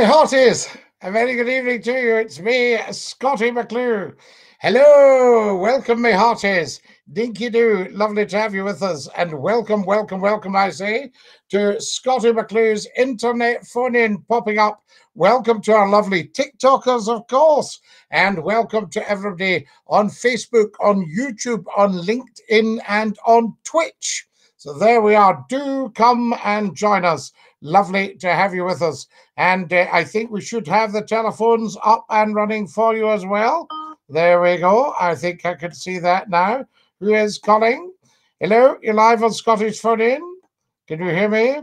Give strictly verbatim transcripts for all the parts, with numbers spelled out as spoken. me hearties, a very good evening to you. It's me, Scottie McClue. Hello, welcome me hearties. Dinky do, lovely to have you with us. And welcome, welcome, welcome, I say, to Scottie McClue's internet phone-in popping up. Welcome to our lovely TikTokers, of course. And welcome to everybody on Facebook, on YouTube, on LinkedIn, and on Twitch. So there we are. Do come and join us. Lovely to have you with us. And uh, I think we should have the telephones up and running for you as well. There we go. I think I can see that now. Who is calling? Hello, you're live on Scottish Phone In. Can you hear me?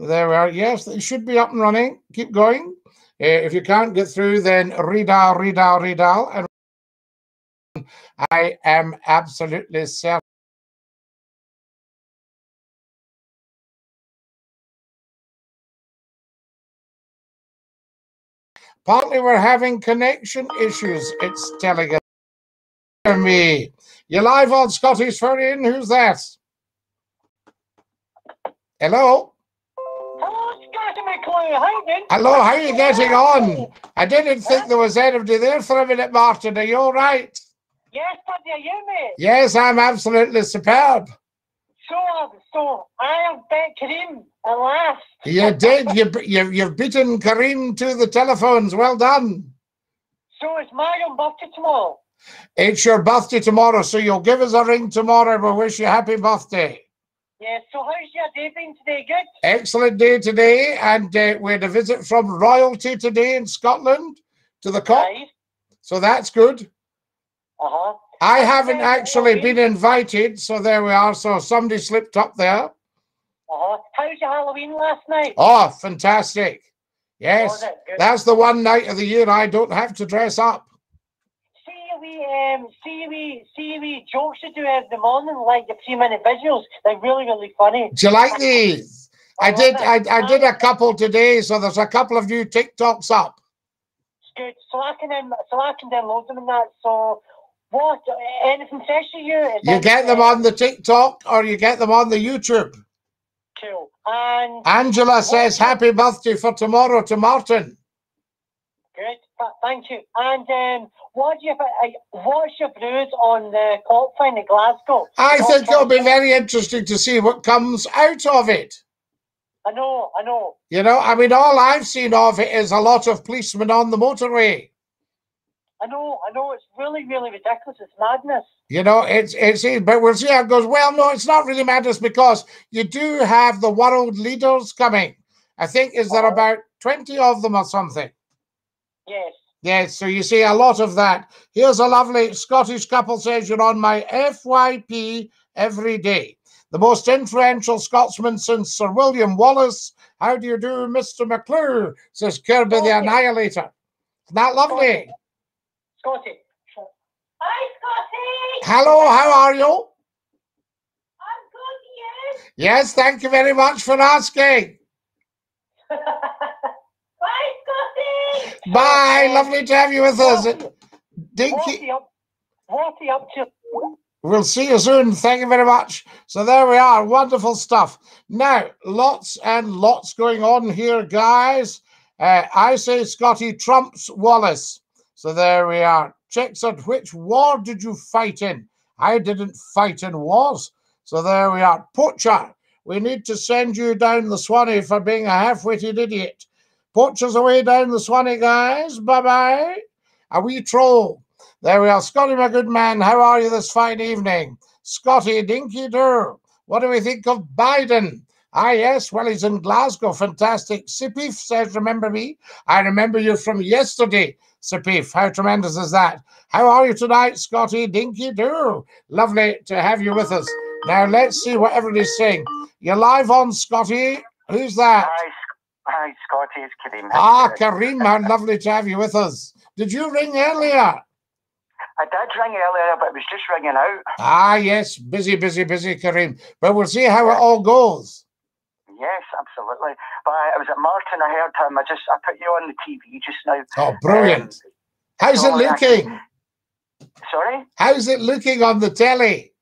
So there we are. Yes, they should be up and running. Keep going. Uh, if you can't get through, then redial, redial, redial. And I am absolutely certain. Partly we're having connection issues, it's telling us. Hear me. You're live on Scottish Phone In. Who's that? Hello? Hello, Scottie McClue. How you doing? Hello, how are you getting on? I didn't think yeah. there was anybody there for a minute, Martin. Are you all right? Yes, buddy, are you, mate? Yes, I'm absolutely superb. So, so I have bet Kareem at last. You did. You, you, you've beaten Kareem to the telephones. Well done. So it's my own birthday tomorrow. It's your birthday tomorrow, so you'll give us a ring tomorrow and we'll wish you happy birthday. Yeah, so how's your day been today? Good? Excellent day today, and uh, we had a visit from royalty today in Scotland to the C O P. Nice. So that's good. Uh-huh. I haven't actually been invited, so there we are. So somebody slipped up there. Uh-huh. How was your Halloween last night? Oh, fantastic. Yes, oh, that that's the one night of the year I don't have to dress up. See we, um, see we, see we jokes you do every morning, like the three-minute visuals. They're really, really funny. Do you like these? I, I did I, I did a couple today, so there's a couple of new TikToks up. Good. So I can, um, so I can download them and that, so... What? Anything special you? You get them on the TikTok or you get them on the YouTube. Cool. And Angela says happy birthday for tomorrow to Martin. Good. Thank you. And um, what do you? What's your views on the COP in Glasgow? I think it'll be very interesting to see what comes out of it. I know. I know. You know. I mean, all I've seen of it is a lot of policemen on the motorway. I know, I know, it's really, really ridiculous. It's madness. You know, it's, it's, but we'll see how it goes. Well, no, it's not really madness because you do have the world leaders coming. I think, is there about twenty of them or something? Yes. Yes, so you see a lot of that. Here's a lovely Scottish couple says, you're on my F Y P every day. The most influential Scotsman since Sir William Wallace. How do you do, Mister McClue? Says Kirby oh, the yeah. Annihilator. Isn't that lovely? Oh, Scottie. Hi, Scottie. Hello, how are you? I'm good, you? Yes, thank you very much for asking. Bye, Scottie. Bye, Scottie. Lovely to have you with us. Dinky. What are you up to? We'll see you soon. Thank you very much. So there we are. Wonderful stuff. Now, lots and lots going on here, guys. Uh, I say Scottie trumps Wallace. So there we are. Checks out which war did you fight in? I didn't fight in wars. So there we are. Poacher, we need to send you down the Swanee for being a half-witted idiot. Poacher's away down the Swanee, guys. Bye-bye. A wee troll. There we are. Scottie, my good man, how are you this fine evening? Scottie, dinky do. What do we think of Biden? Ah, yes. Well, he's in Glasgow. Fantastic. Sipif says, remember me? I remember you from yesterday. Sapif, how tremendous is that? How are you tonight, Scottie? Dinky do. Lovely to have you with us. Now, let's see what everybody's saying. You're live on, Scottie. Who's that? Hi, hi Scottie. It's Kareem. Ah, Kareem, how lovely to have you with us. Did you ring earlier? I did ring earlier, but it was just ringing out. Ah, yes. Busy, busy, busy, Kareem. But we'll see how it all goes. Yes, absolutely. But I was at Martin, I heard him. I just I put you on the T V just now. Oh, brilliant. Um, How's so it looking? Can... Sorry? How's it looking on the telly?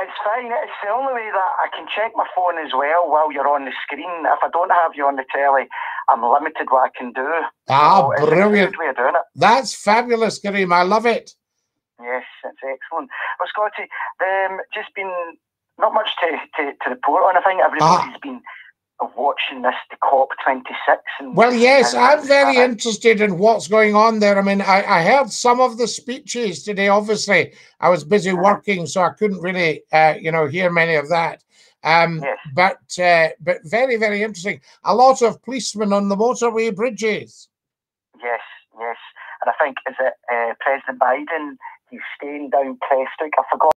It's fine. It's the only way that I can check my phone as well while you're on the screen. If I don't have you on the telly, I'm limited what I can do. Ah, so brilliant. Way of doing it. That's fabulous, Kareem. I love it. Yes, that's excellent. Well, Scotty, um, just been not much to, to, to report on. I think everybody's ah. been watching this, the COP twenty-six. And well, yes, and I'm very that. interested in what's going on there. I mean, I, I heard some of the speeches today. Obviously, I was busy working, so I couldn't really, uh, you know, hear many of that. Um, yes. But uh, but very, very interesting. A lot of policemen on the motorway bridges. Yes, yes. And I think, is it uh, President Biden? He's staying down Prestwick. I forgot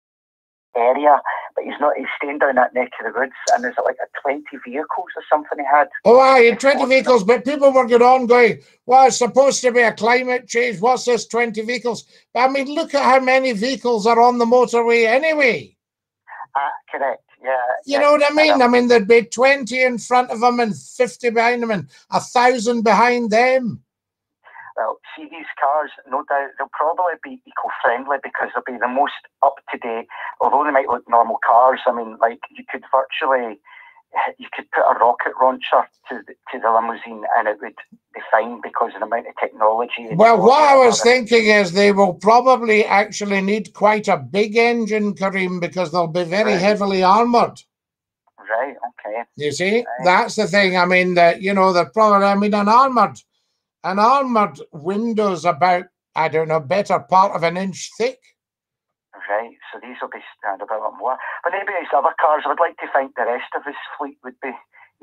the area, but he's not. He's staying down that neck of the woods. And there's like a twenty vehicles or something he had. Oh, aye, twenty vehicles. But people were going on going, well, it's supposed to be a climate change. What's this twenty vehicles? But I mean, look at how many vehicles are on the motorway anyway. Ah, uh, correct. Yeah, you yeah, know what I mean? I, I mean, there'd be twenty in front of them and fifty behind them and a thousand behind them. Well, see, these cars, no doubt, they'll probably be eco-friendly because they'll be the most up-to-date, although they might look normal cars. I mean, like, you could virtually, you could put a rocket launcher to the, to the limousine and it would be fine because of the amount of technology. Well, what I was thinking is they will probably actually need quite a big engine, Kareem, because they'll be very heavily armoured. Right, okay. You see, right. That's the thing. I mean, uh, you know, they're probably, I mean, an armoured... An armoured window's about, I don't know, better part of an inch thick. Right, so these will be standard a lot more. But maybe these other cars, I would like to think the rest of his fleet would be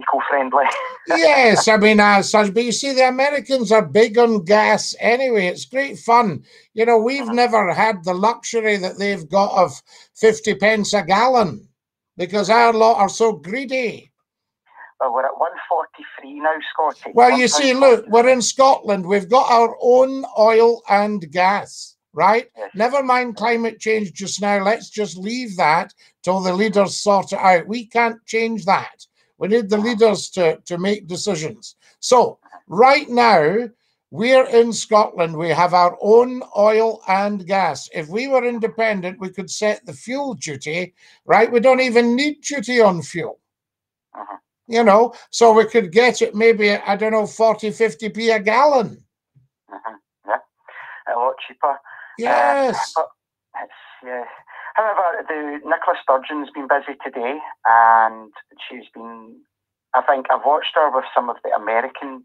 eco-friendly. Yes, I mean, as such. But you see, the Americans are big on gas anyway. It's great fun. You know, we've mm-hmm. never had the luxury that they've got of fifty pence a gallon because our lot are so greedy. Well, we're at one forty-three now, Scotty. Well, you see, look, we're in Scotland. We've got our own oil and gas, right? Yes. Never mind climate change just now. Let's just leave that till the leaders sort it out. We can't change that. We need the leaders to, to make decisions. So right now, we're in Scotland. We have our own oil and gas. If we were independent, we could set the fuel duty, right? We don't even need duty on fuel. Uh-huh. You know, so we could get it maybe, I don't know, forty, fifty p a gallon. Mm-hmm. Yeah, a lot cheaper. Yes. Uh, but it's, yeah. However, the Nicola Sturgeon's been busy today, and she's been, I think, I've watched her with some of the American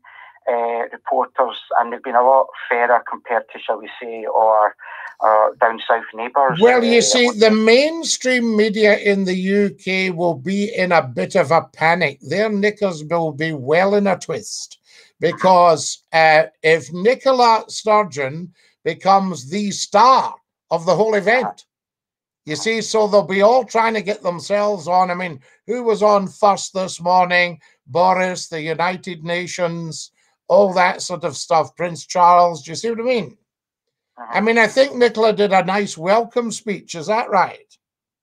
uh, reporters, and they've been a lot fairer compared to, shall we say, or uh, down south neighbours. Well, you uh, see, the mainstream media in the U K will be in a bit of a panic. Their knickers will be well in a twist because uh, if Nicola Sturgeon becomes the star of the whole event, you see, so they'll be all trying to get themselves on. I mean, who was on first this morning? Boris, the United Nations, all that sort of stuff. Prince Charles, do you see what I mean? Uh-huh. I mean, I think Nicola did a nice welcome speech. Is that right?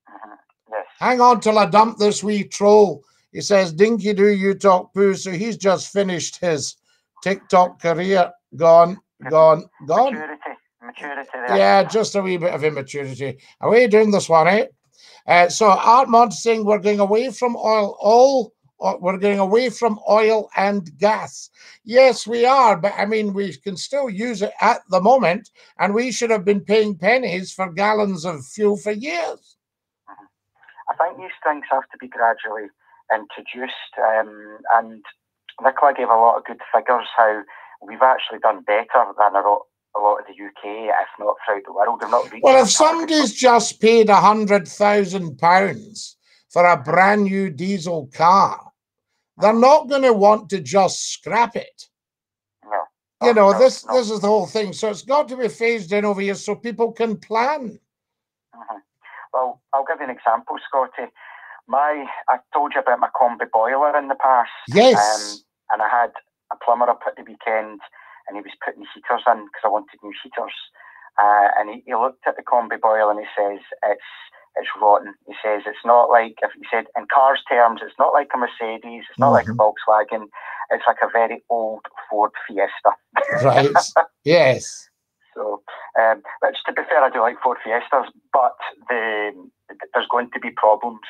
Uh-huh. Yes. Hang on till I dump this wee troll. He says, dinky do you talk poo. So he's just finished his TikTok career. Gone, gone, gone. Maturity. Maturity there. Yeah, just a wee bit of immaturity. Are we doing this one, eh? Uh, so Art Mont saying we're going away from oil all... We're going away from oil and gas. Yes, we are, but I mean, we can still use it at the moment, and we should have been paying pennies for gallons of fuel for years. I think these things have to be gradually introduced, um, and Nicola gave a lot of good figures how we've actually done better than a lot, a lot of the U K, if not throughout the world. Not well, if somebody's just paid one hundred thousand pounds for a brand new diesel car, they're not going to want to just scrap it. No, no, you know, no, this no. This is the whole thing. So it's got to be phased in over here so people can plan. Mm-hmm. Well, I'll give you an example, Scotty. My, I told you about my combi boiler in the past. Yes. Um, and I had a plumber up at the weekend, and he was putting heaters in because I wanted new heaters. Uh, and he, he looked at the combi boiler and he says, it's... it's rotten. He says it's not like, if he said in cars terms, it's not like a Mercedes, it's not mm-hmm. like a Volkswagen, it's like a very old Ford Fiesta. Right. Yes. So, um, which to be fair, I do like Ford Fiestas, but the, there's going to be problems.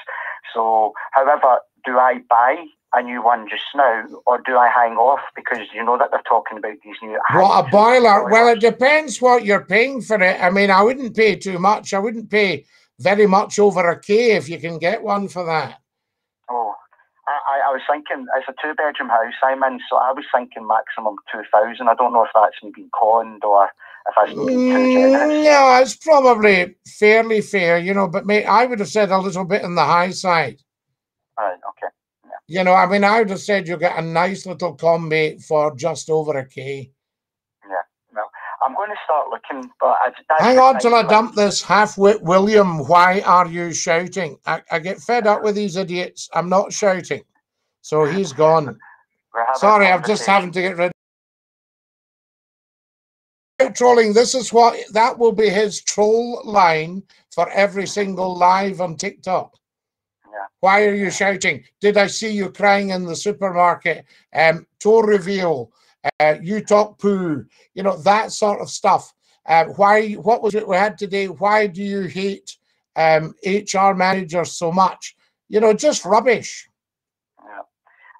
So, however, do I buy a new one just now, or do I hang off because you know that they're talking about these new... What, a boiler? Well, it depends what you're paying for it. I mean, I wouldn't pay too much. I wouldn't pay very much over a K if you can get one for that. Oh, I, I was thinking, it's a two-bedroom house I'm in, so I was thinking maximum two thousand. I don't know if that's been conned or if that's been too generous. No, it's probably fairly fair, you know, but mate, I would have said a little bit on the high side. All right, okay. You know, I mean, I would have said you get a nice little combi for just over a K. Yeah, well, I'm going to start looking, but... I, hang on till I dump this half-wit William, why are you shouting? I, I get fed up with these idiots. I'm not shouting. So he's gone. Sorry, I'm just having to get rid of... Trolling, this is what... That will be his troll line for every single live on TikTok. Why are you shouting? Did I see you crying in the supermarket? Um, toe reveal. Uh, you talk poo. You know, that sort of stuff. Uh, why? What was it we had today? Why do you hate um, H R managers so much? You know, just rubbish. Yeah.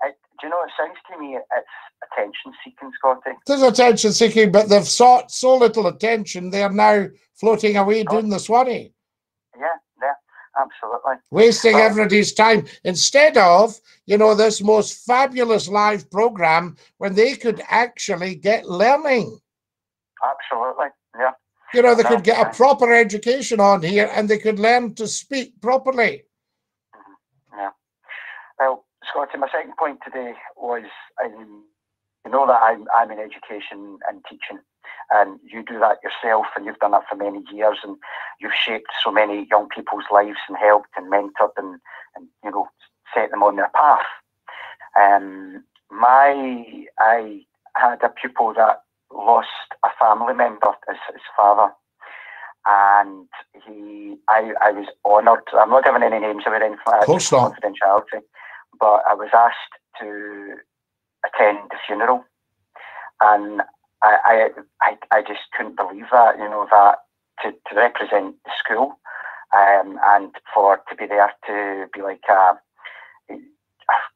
I, do you know, it sounds to me it's attention-seeking, Scotty. It is attention-seeking, but they've sought so little attention, they are now floating away oh. doing the swanny. Yeah. Absolutely. Wasting but, everybody's time instead of, you know, this most fabulous live program when they could actually get learning. Absolutely, yeah. You know, they no, could get a proper education on here and they could learn to speak properly. Yeah. Well, Scotty, my second point today was, um, you know that I'm, I'm in education and teaching. And you do that yourself, and you've done that for many years, and you've shaped so many young people's lives and helped and mentored and, and you know, set them on their path. Um, my, I had a pupil that lost a family member, his, his father, and he, I, I was honoured. I'm not giving any names of it, confidentiality, but I was asked to attend the funeral, and I, I I just couldn't believe that, you know, that to, to represent the school um, and for to be there to be like a, what's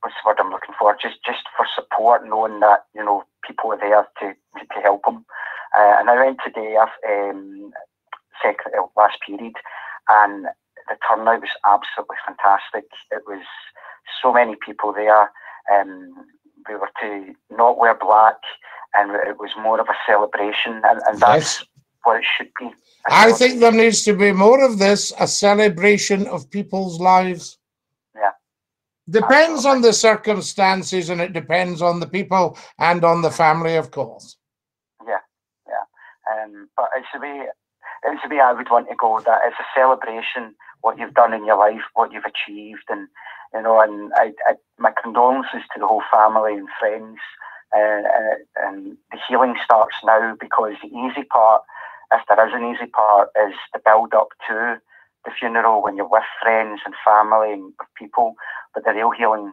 the word I'm looking for, just just for support, knowing that, you know, people are there to, to, to help them. Uh, and I went today um, second, last period, and the turnout was absolutely fantastic. It was so many people there. Um, we were to not wear black, and it was more of a celebration, and, and that's yes. what it should be. I, I think there needs to be more of this, a celebration of people's lives. Yeah. Depends Absolutely. on the circumstances, and it depends on the people and on the family, of course. Yeah, yeah. Um, but it's the way, it's the way I would want to go, that it's a celebration, what you've done in your life, what you've achieved, and, you know, and I, I, my condolences to the whole family and friends. And, and the healing starts now, because the easy part, if there is an easy part, is the build-up to the funeral when you're with friends and family and people. But the real healing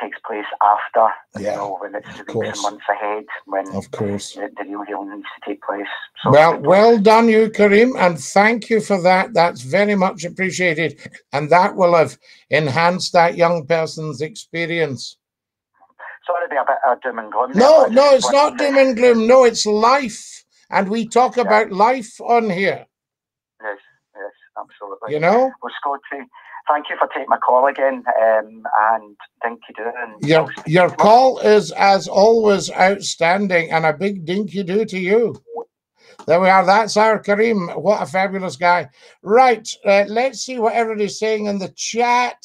takes place after, yeah, you know, when it's the weeks and months ahead, when of course. The, the real healing needs to take place. So well, well done you, Kareem, and thank you for that. That's very much appreciated, and that will have enhanced that young person's experience. Sorry to be a bit uh, doom and gloom. No, no, it's not doom and gloom. No, it's life. And we talk yeah. about life on here. Yes, yes, absolutely. You know? Well, Scotty, thank you for taking my call again. Um, and dinky-doo. Your, your call is, as always, outstanding. And a big dinky-doo to you. There we are. That's our Kareem. What a fabulous guy. Right. Uh, let's see what everybody's saying in the chat.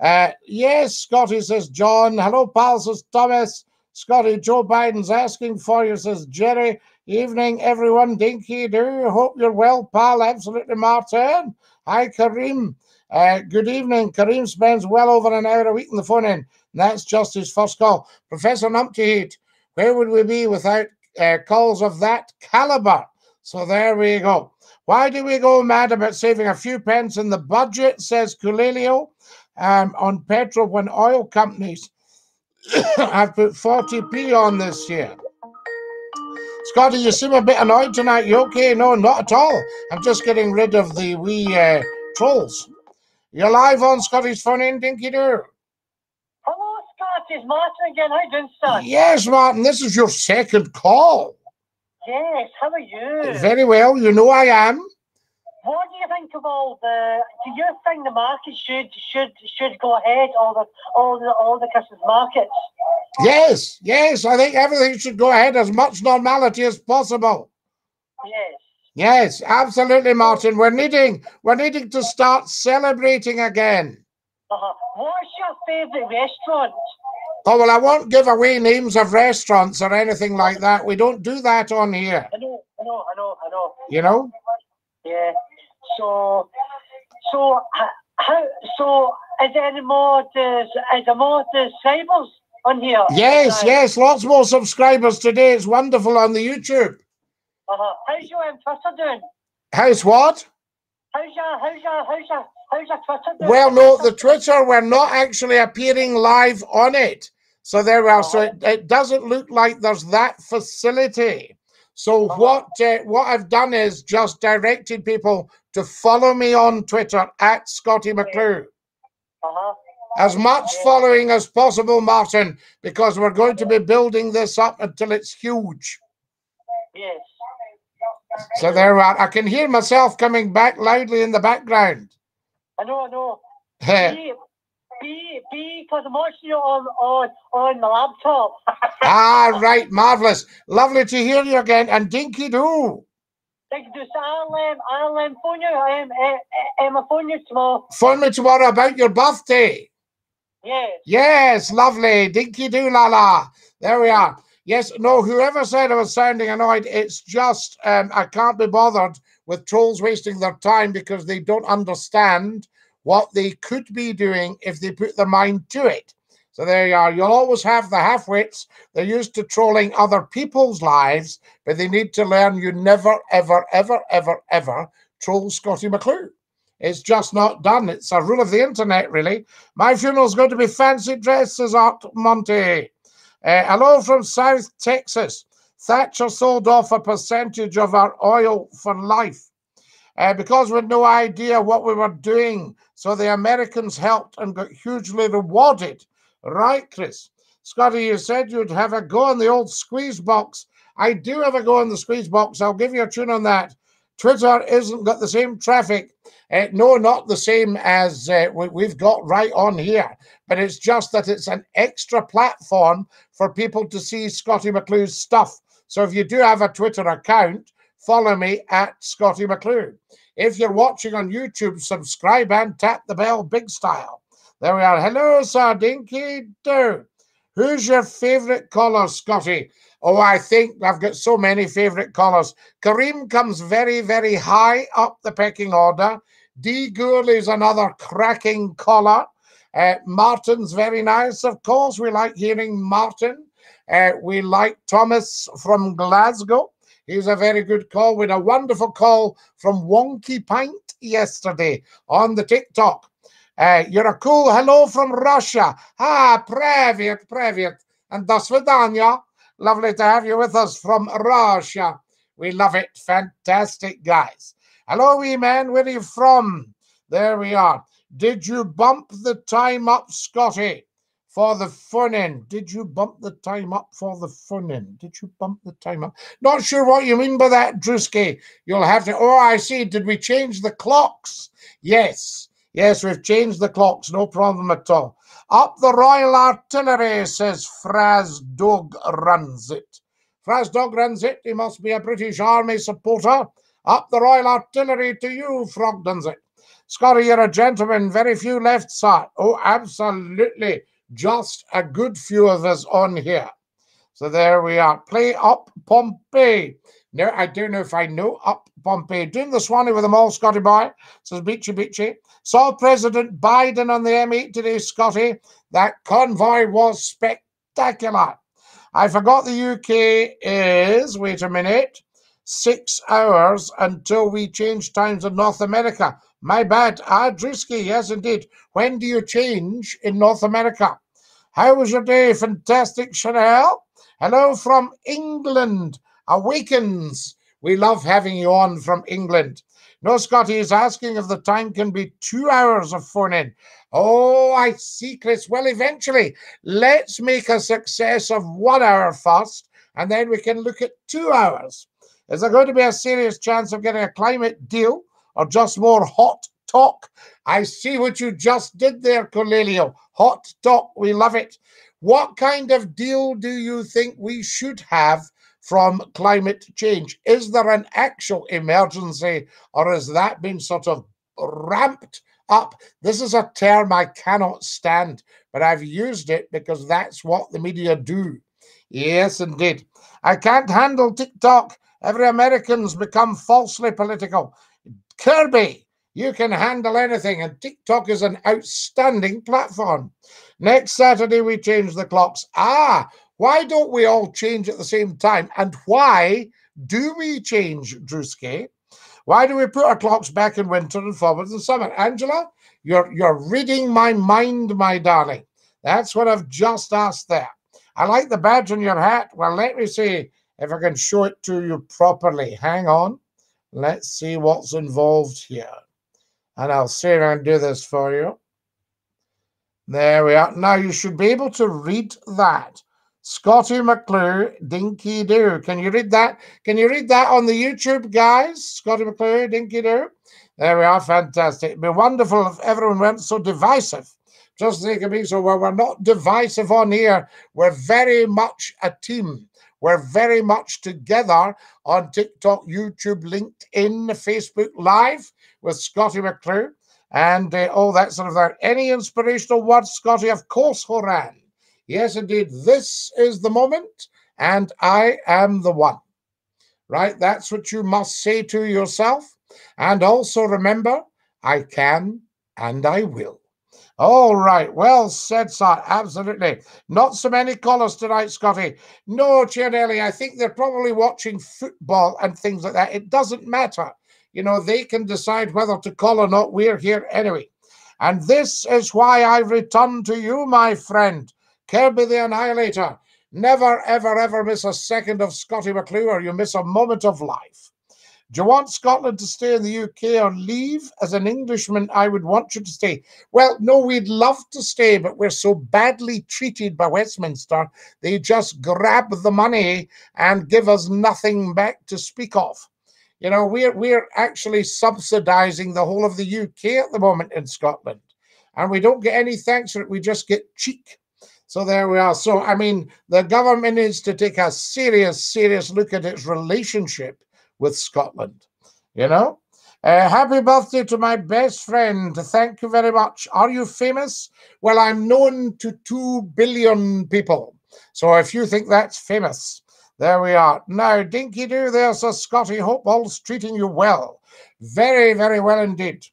Uh, yes, Scotty says John. Hello, pal, says Thomas. Scotty, Joe Biden's asking for you, says Jerry. Evening, everyone. Dinky do. Hope you're well, pal. Absolutely, Martin. Hi, Kareem. Uh, good evening. Kareem spends well over an hour a week on the phone in. That's just his first call. Professor Numptyheat, where would we be without uh, calls of that caliber? So there we go. Why do we go mad about saving a few pence in the budget, says Kulelio? Um, on petrol when oil companies have put forty p on this year. Scotty, you seem a bit annoyed tonight. You okay? No, not at all. I'm just getting rid of the wee uh, trolls. You're live on Scotty's phone in, Dinky Doo. Hello, Scotty. is Martin again. How you doing, son? Yes, Martin, this is your second call. Yes, how are you? Very well, you know I am. What do you think of all the? Do you think the market should should should go ahead? All the all the all the Christmas markets. Yes, yes, I think everything should go ahead as much normality as possible. Yes. Yes, absolutely, Martin. We're needing we're needing to start celebrating again. Uh-huh. What's your favourite restaurant? Oh well, I won't give away names of restaurants or anything like that. We don't do that on here. I know, I know, I know, I know. You know? Yeah. So, so how? So, is there any more? To, is there more subscribers on here? Yes, uh, yes, lots more subscribers today. It's wonderful on the YouTube. Uh huh. How's your um, Twitter doing? How's what? How's your how's your how's your how's your Twitter doing? Well, no, the Twitter we're not actually appearing live on it, so there are. Uh-huh. So it, it doesn't look like there's that facility. So uh-huh. what uh, what I've done is just directed people to follow me on Twitter at Scottie McClue. Uh-huh. As much yeah. following as possible, Martin, because we're going to be building this up until it's huge. Yes. So there we are. I can hear myself coming back loudly in the background. I know, I know. Hey. Be, be, because I'm watching you on, on, on the laptop. Ah, right, marvellous. Lovely to hear you again, and dinky do. Dinky do, so I'll, um, I'll um, phone you, um, uh, um, I'll phone you tomorrow. Phone me tomorrow about your birthday. Yes. Yes, lovely, dinky do, la la. There we are. Yes, no, whoever said I was sounding annoyed, it's just um, I can't be bothered with trolls wasting their time because they don't understand what they could be doing if they put their mind to it. So there you are. You'll always have the half-wits. They're used to trolling other people's lives, but they need to learn you never, ever, ever, ever, ever troll Scottie McClue. It's just not done. It's a rule of the internet, really. My funeral's going to be fancy dresses, Art Monty. Uh, hello from South Texas. Thatcher sold off a percentage of our oil for life. Uh, because we had no idea what we were doing, so the Americans helped and got hugely rewarded. Right, Chris? Scottie, you said you'd have a go on the old squeeze box. I do have a go on the squeeze box. I'll give you a tune on that. Twitter isn't got the same traffic. Uh, no, not the same as uh, we, we've got right on here. But it's just that it's an extra platform for people to see Scottie McClue's stuff. So if you do have a Twitter account, follow me at Scottie McClue. If you're watching on YouTube, subscribe and tap the bell big style. There we are. Hello, sir, dinky do. Who's your favourite caller, Scottie? Oh, I think I've got so many favourite callers. Kareem comes very, very high up the pecking order. D Ghoul is another cracking caller. Uh, Martin's very nice, of course. We like hearing Martin. Uh, we like Thomas from Glasgow. He's a very good call. We had a wonderful call from Wonky Pint yesterday on the TikTok. Uh, you're a cool hello from Russia. Ah, Prevyet, Prevyet. And do svidaniya. Lovely to have you with us from Russia. We love it. Fantastic, guys. Hello, wee man. Where are you from? There we are. Did you bump the time up, Scottie? For the fun end. Did you bump the time up for the fun end? Did you bump the time up? Not sure what you mean by that, Drewski. You'll have to... Oh, I see. Did we change the clocks? Yes. Yes, we've changed the clocks. No problem at all. Up the Royal Artillery, says Fraz Dog runs it. Fraz Dog runs it. He must be a British Army supporter. Up the Royal Artillery to you, Frog runs it. Scottie, you're a gentleman. Very few left, sir. Oh, absolutely. Just a good few of us on here. So there we are. Play up Pompeii. No, I don't know if I know up Pompeii. Doing the Swanee with them all, Scottie boy. Says Beachy Beachy. Saw President Biden on the M eight today, Scottie. That convoy was spectacular. I forgot the U K is, wait a minute, six hours until we change times in North America. My bad. Ah, Drewski, yes indeed. When do you change in North America? How was your day? Fantastic, Chanel. Hello from England. Awakens. We love having you on from England. No, Scotty is asking if the time can be two hours of phone-in. Oh, I see, Chris. Well, eventually, let's make a success of one hour first, and then we can look at two hours. Is there going to be a serious chance of getting a climate deal or just more hot talk? I see what you just did there, Kulelio. Hot talk. We love it. What kind of deal do you think we should have from climate change? Is there an actual emergency, or has that been sort of ramped up? This is a term I cannot stand, but I've used it because that's what the media do. Yes, indeed. I can't handle TikTok. Every American's become falsely political. Kirby, you can handle anything, and TikTok is an outstanding platform. Next Saturday, we change the clocks. Ah, why don't we all change at the same time? And why do we change, Drewski? Why do we put our clocks back in winter and forward in summer? Angela, you're, you're reading my mind, my darling. That's what I've just asked there. I like the badge on your hat. Well, let me see if I can show it to you properly. Hang on. Let's see what's involved here. And I'll see if I can do this for you. There we are. Now, you should be able to read that. Scottie McClue, Dinky Doo. Can you read that? Can you read that on the YouTube, guys? Scottie McClue, Dinky Doo. There we are. Fantastic. It'd be wonderful if everyone weren't so divisive. Just think of me. So, well, we're not divisive on here. We're very much a team. We're very much together on TikTok, YouTube, LinkedIn, Facebook Live with Scottie McClue and uh, all that sort of thing. Any inspirational words, Scottie? Of course, Horan. Yes, indeed. This is the moment, and I am the one. Right? That's what you must say to yourself. And also remember, I can and I will. All right. Well said, sir. Absolutely. Not so many callers tonight, Scottie. No, Chanelli, I think they're probably watching football and things like that. It doesn't matter. You know, they can decide whether to call or not. We're here anyway. And this is why I return to you, my friend. Kirby the Annihilator. Never, ever, ever miss a second of Scottie McClue or you miss a moment of life. Do you want Scotland to stay in the U K or leave? As an Englishman, I would want you to stay. Well, no, we'd love to stay, but we're so badly treated by Westminster. They just grab the money and give us nothing back to speak of. You know, we're, we're actually subsidising the whole of the U K at the moment in Scotland. And we don't get any thanks for it. We just get cheek. So there we are. So, I mean, the government needs to take a serious, serious look at its relationship with Scotland, you know. Uh, happy birthday to my best friend. Thank you very much. Are you famous? Well, I'm known to two billion people. So if you think that's famous, there we are. Now, Dinky Doo there, Sir Scottie. Hope all's treating you well. Very, very well indeed.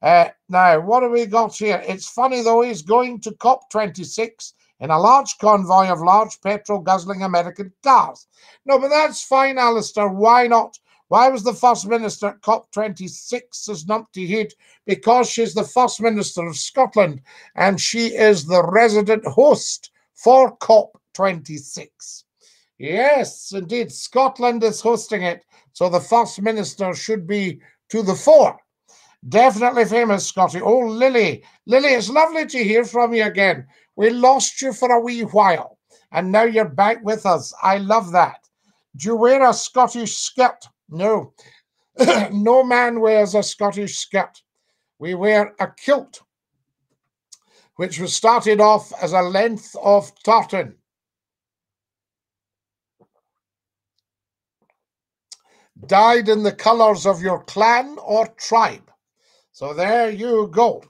Uh, now, what have we got here? It's funny, though, he's going to COP twenty-six in a large convoy of large petrol-guzzling American cars. No, but that's fine, Alistair. Why not? Why was the First Minister at COP twenty-six as numpty heat? Because she's the First Minister of Scotland, and she is the resident host for COP twenty-six. Yes, indeed. Scotland is hosting it, so the First Minister should be to the fore. Definitely famous, Scottie. Oh, Lily. Lily, it's lovely to hear from you again. We lost you for a wee while, and now you're back with us. I love that. Do you wear a Scottish skirt? No. No man wears a Scottish skirt. We wear a kilt, which was started off as a length of tartan. Dyed in the colours of your clan or tribe. So there you go.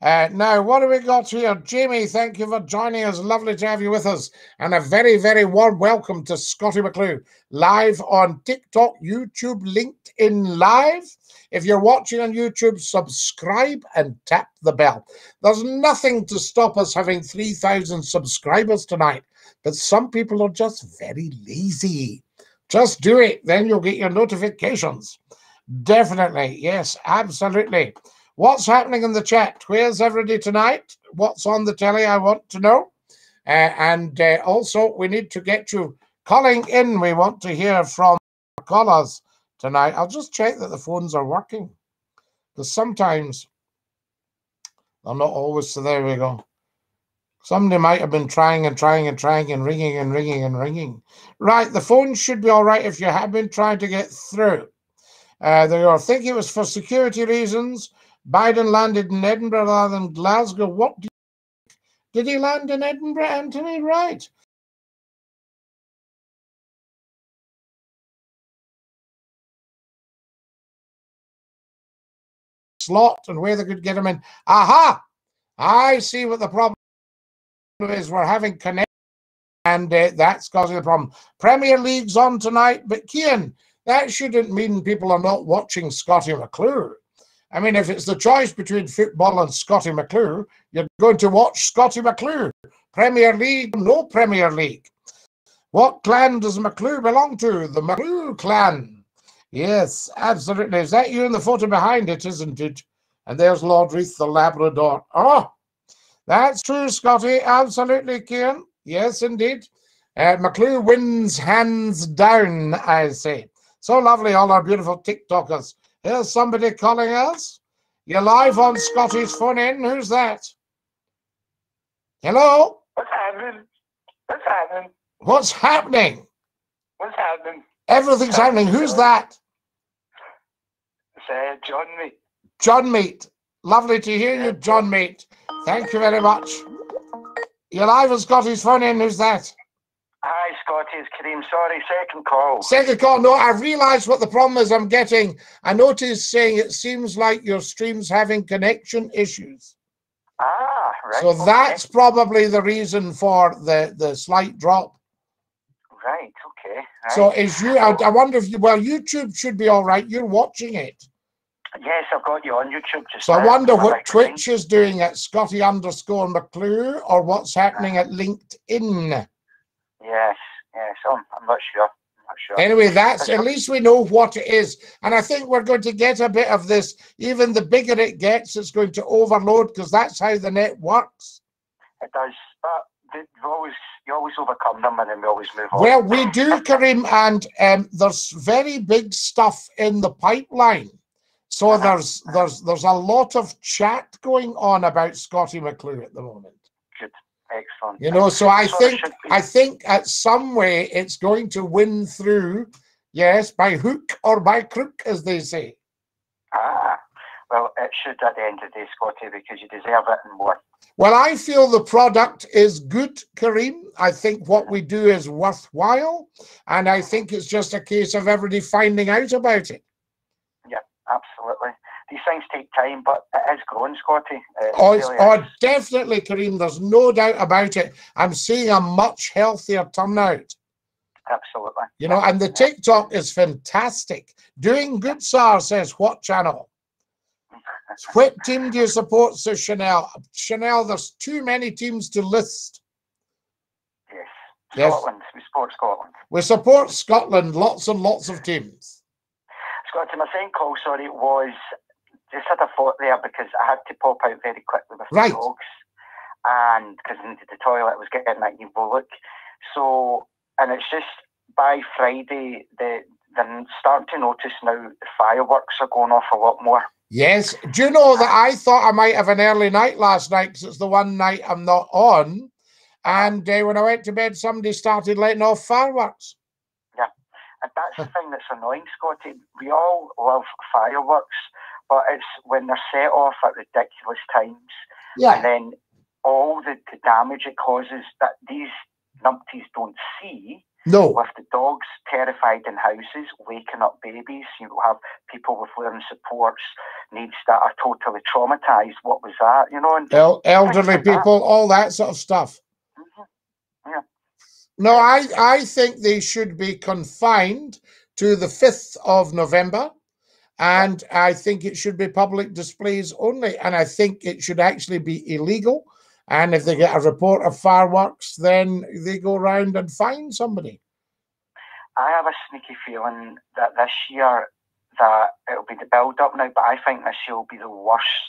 Uh, now, what have we got here? Jamie, thank you for joining us. Lovely to have you with us. And a very, very warm welcome to Scottie McClue, live on TikTok, YouTube, LinkedIn Live. If you're watching on YouTube, subscribe and tap the bell. There's nothing to stop us having three thousand subscribers tonight, but some people are just very lazy. Just do it. Then you'll get your notifications. Definitely. Yes, absolutely. What's happening in the chat? Where's everybody tonight? What's on the telly? I want to know. Uh, and uh, also, we need to get you calling in. We want to hear from callers. tonight. I'll just check that the phones are working, because sometimes they're not always. So there we go. Somebody might have been trying and trying and trying and ringing and ringing and ringing. Right, the phone should be all right if you have been trying to get through. Uh, they are. I think it was for security reasons. Biden landed in Edinburgh rather than Glasgow. What do you think? Did he land in Edinburgh, Anthony? Right. Slot and where they could get him in. Aha! I see what the problem is. We're having connection, and uh, that's causing the problem. Premier League's on tonight, but Kian, that shouldn't mean people are not watching Scottie McClue. I mean, if it's the choice between football and Scottie McClue, you're going to watch Scottie McClue. Premier League, no Premier League. What clan does McClue belong to? The McClue clan. Yes, absolutely. Is that you in the photo behind it, isn't it? And there's Lord Reith, the Labrador. Oh, that's true, Scottie. Absolutely, Cian. Yes, indeed. Uh, McClue wins hands down, I say. So lovely, all our beautiful TikTokers. Here's somebody calling us. You're live on Scottie's phone in. Who's that? Hello? What's happening? What's happening? What's happening? What's happening? Everything's happening. Who's that? It's uh, John Meat. John Meat. Lovely to hear you, John Meat. Thank you very much. You're live on Scottie's phone in. Who's that? Hi, Scottie, it's Kareem. Sorry, second call. Second call. No, I've realised what the problem is I'm getting. I noticed saying it seems like your stream's having connection issues. Ah, right. So okay. That's probably the reason for the, the slight drop. Right, okay. Right. So is you, I, I wonder if you, well, YouTube should be all right. You're watching it. Yes, I've got you on YouTube. Just so now. I wonder what like Twitch is doing at Scottie underscore McClue or what's happening right. At LinkedIn. Yes, yes, I'm, I'm not sure. I'm not sure. Anyway, that's at least we know what it is. And I think we're going to get a bit of this. Even the bigger it gets, it's going to overload because that's how the net works. It does. But you always, you always overcome them and then we always move on. Well, we do, Kareem, and um, there's very big stuff in the pipeline. So there's, there's, there's a lot of chat going on about Scottie McClue at the moment. Good. Excellent. You know, so I think I think at some way it's going to win through, yes, by hook or by crook, as they say. Ah, well, it should at the end of the day, Scottie, because you deserve it and more. Well, I feel the product is good, Kareem. I think what we do is worthwhile, and I think it's just a case of everybody finding out about it. Yeah, absolutely. These things take time, but it is growing, Scottie. It oh, really oh is. Definitely, Kareem. There's no doubt about it. I'm seeing a much healthier turnout. Absolutely. You know, and the TikTok is fantastic. Doing good, Sar says, what channel? What team do you support, says Chanel? Chanel, there's too many teams to list. Yes. yes. Scotland. We support Scotland. We support Scotland. Lots and lots of teams. Scottie, my second call, sorry, was... just had a thought there because I had to pop out very quickly with right. the dogs, and because I needed the toilet, I was getting that evil look. So, and it's just by Friday, the the starting to notice now the fireworks are going off a lot more. Yes, do you know that I thought I might have an early night last night because it's the one night I'm not on, and uh, when I went to bed, somebody started letting off fireworks. Yeah, and that's the thing that's annoying, Scottie. We all love fireworks. But it's when they're set off at ridiculous times, yeah. and then all the, the damage it causes that these numpties don't see. No, with the dogs terrified in houses, waking up babies. You have people with learning supports needs that are totally traumatized. What was that? You know, and El elderly like people, that. all that sort of stuff. Mm-hmm. Yeah. No, I I think they should be confined to the fifth of November. And I think it should be public displays only. And I think it should actually be illegal. And if they get a report of fireworks, then they go round and find somebody. I have a sneaky feeling that this year that it'll be the build-up now, but I think this year will be the worst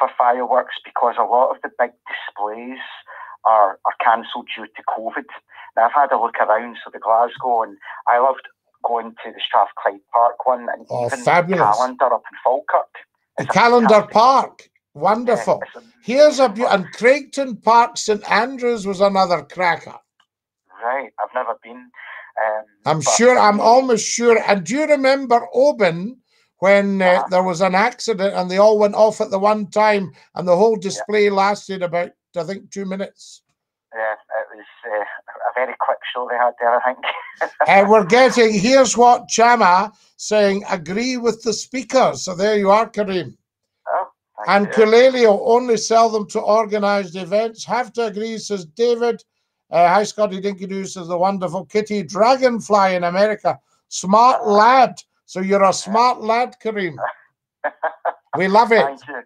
for fireworks because a lot of the big displays are, are cancelled due to COVID. Now, I've had a look around, so the Glasgow, and I loved going to the Strathclyde Park one, and oh, even fabulous. The calendar up in Falkirk. The calendar park, wonderful. Yeah, a Here's a beautiful, and Craigton Park, Saint Andrews was another cracker. Right, I've never been. Um, I'm sure, I'm almost sure. And do you remember Oban when uh, uh, there was an accident and they all went off at the one time and the whole display yeah. lasted about, I think, two minutes? Yeah, it was uh, a very quick show they had there, I think. And we're getting, here's what Chama saying, agree with the speaker. So there you are, Kareem. Oh, and you. Kulelio, only sell them to organised events. Have to agree, says David. Uh, hi, Scotty Dinky Doo, says the wonderful Kitty Dragonfly in America. Smart lad. So you're a smart lad, Kareem. We love it. Thank you.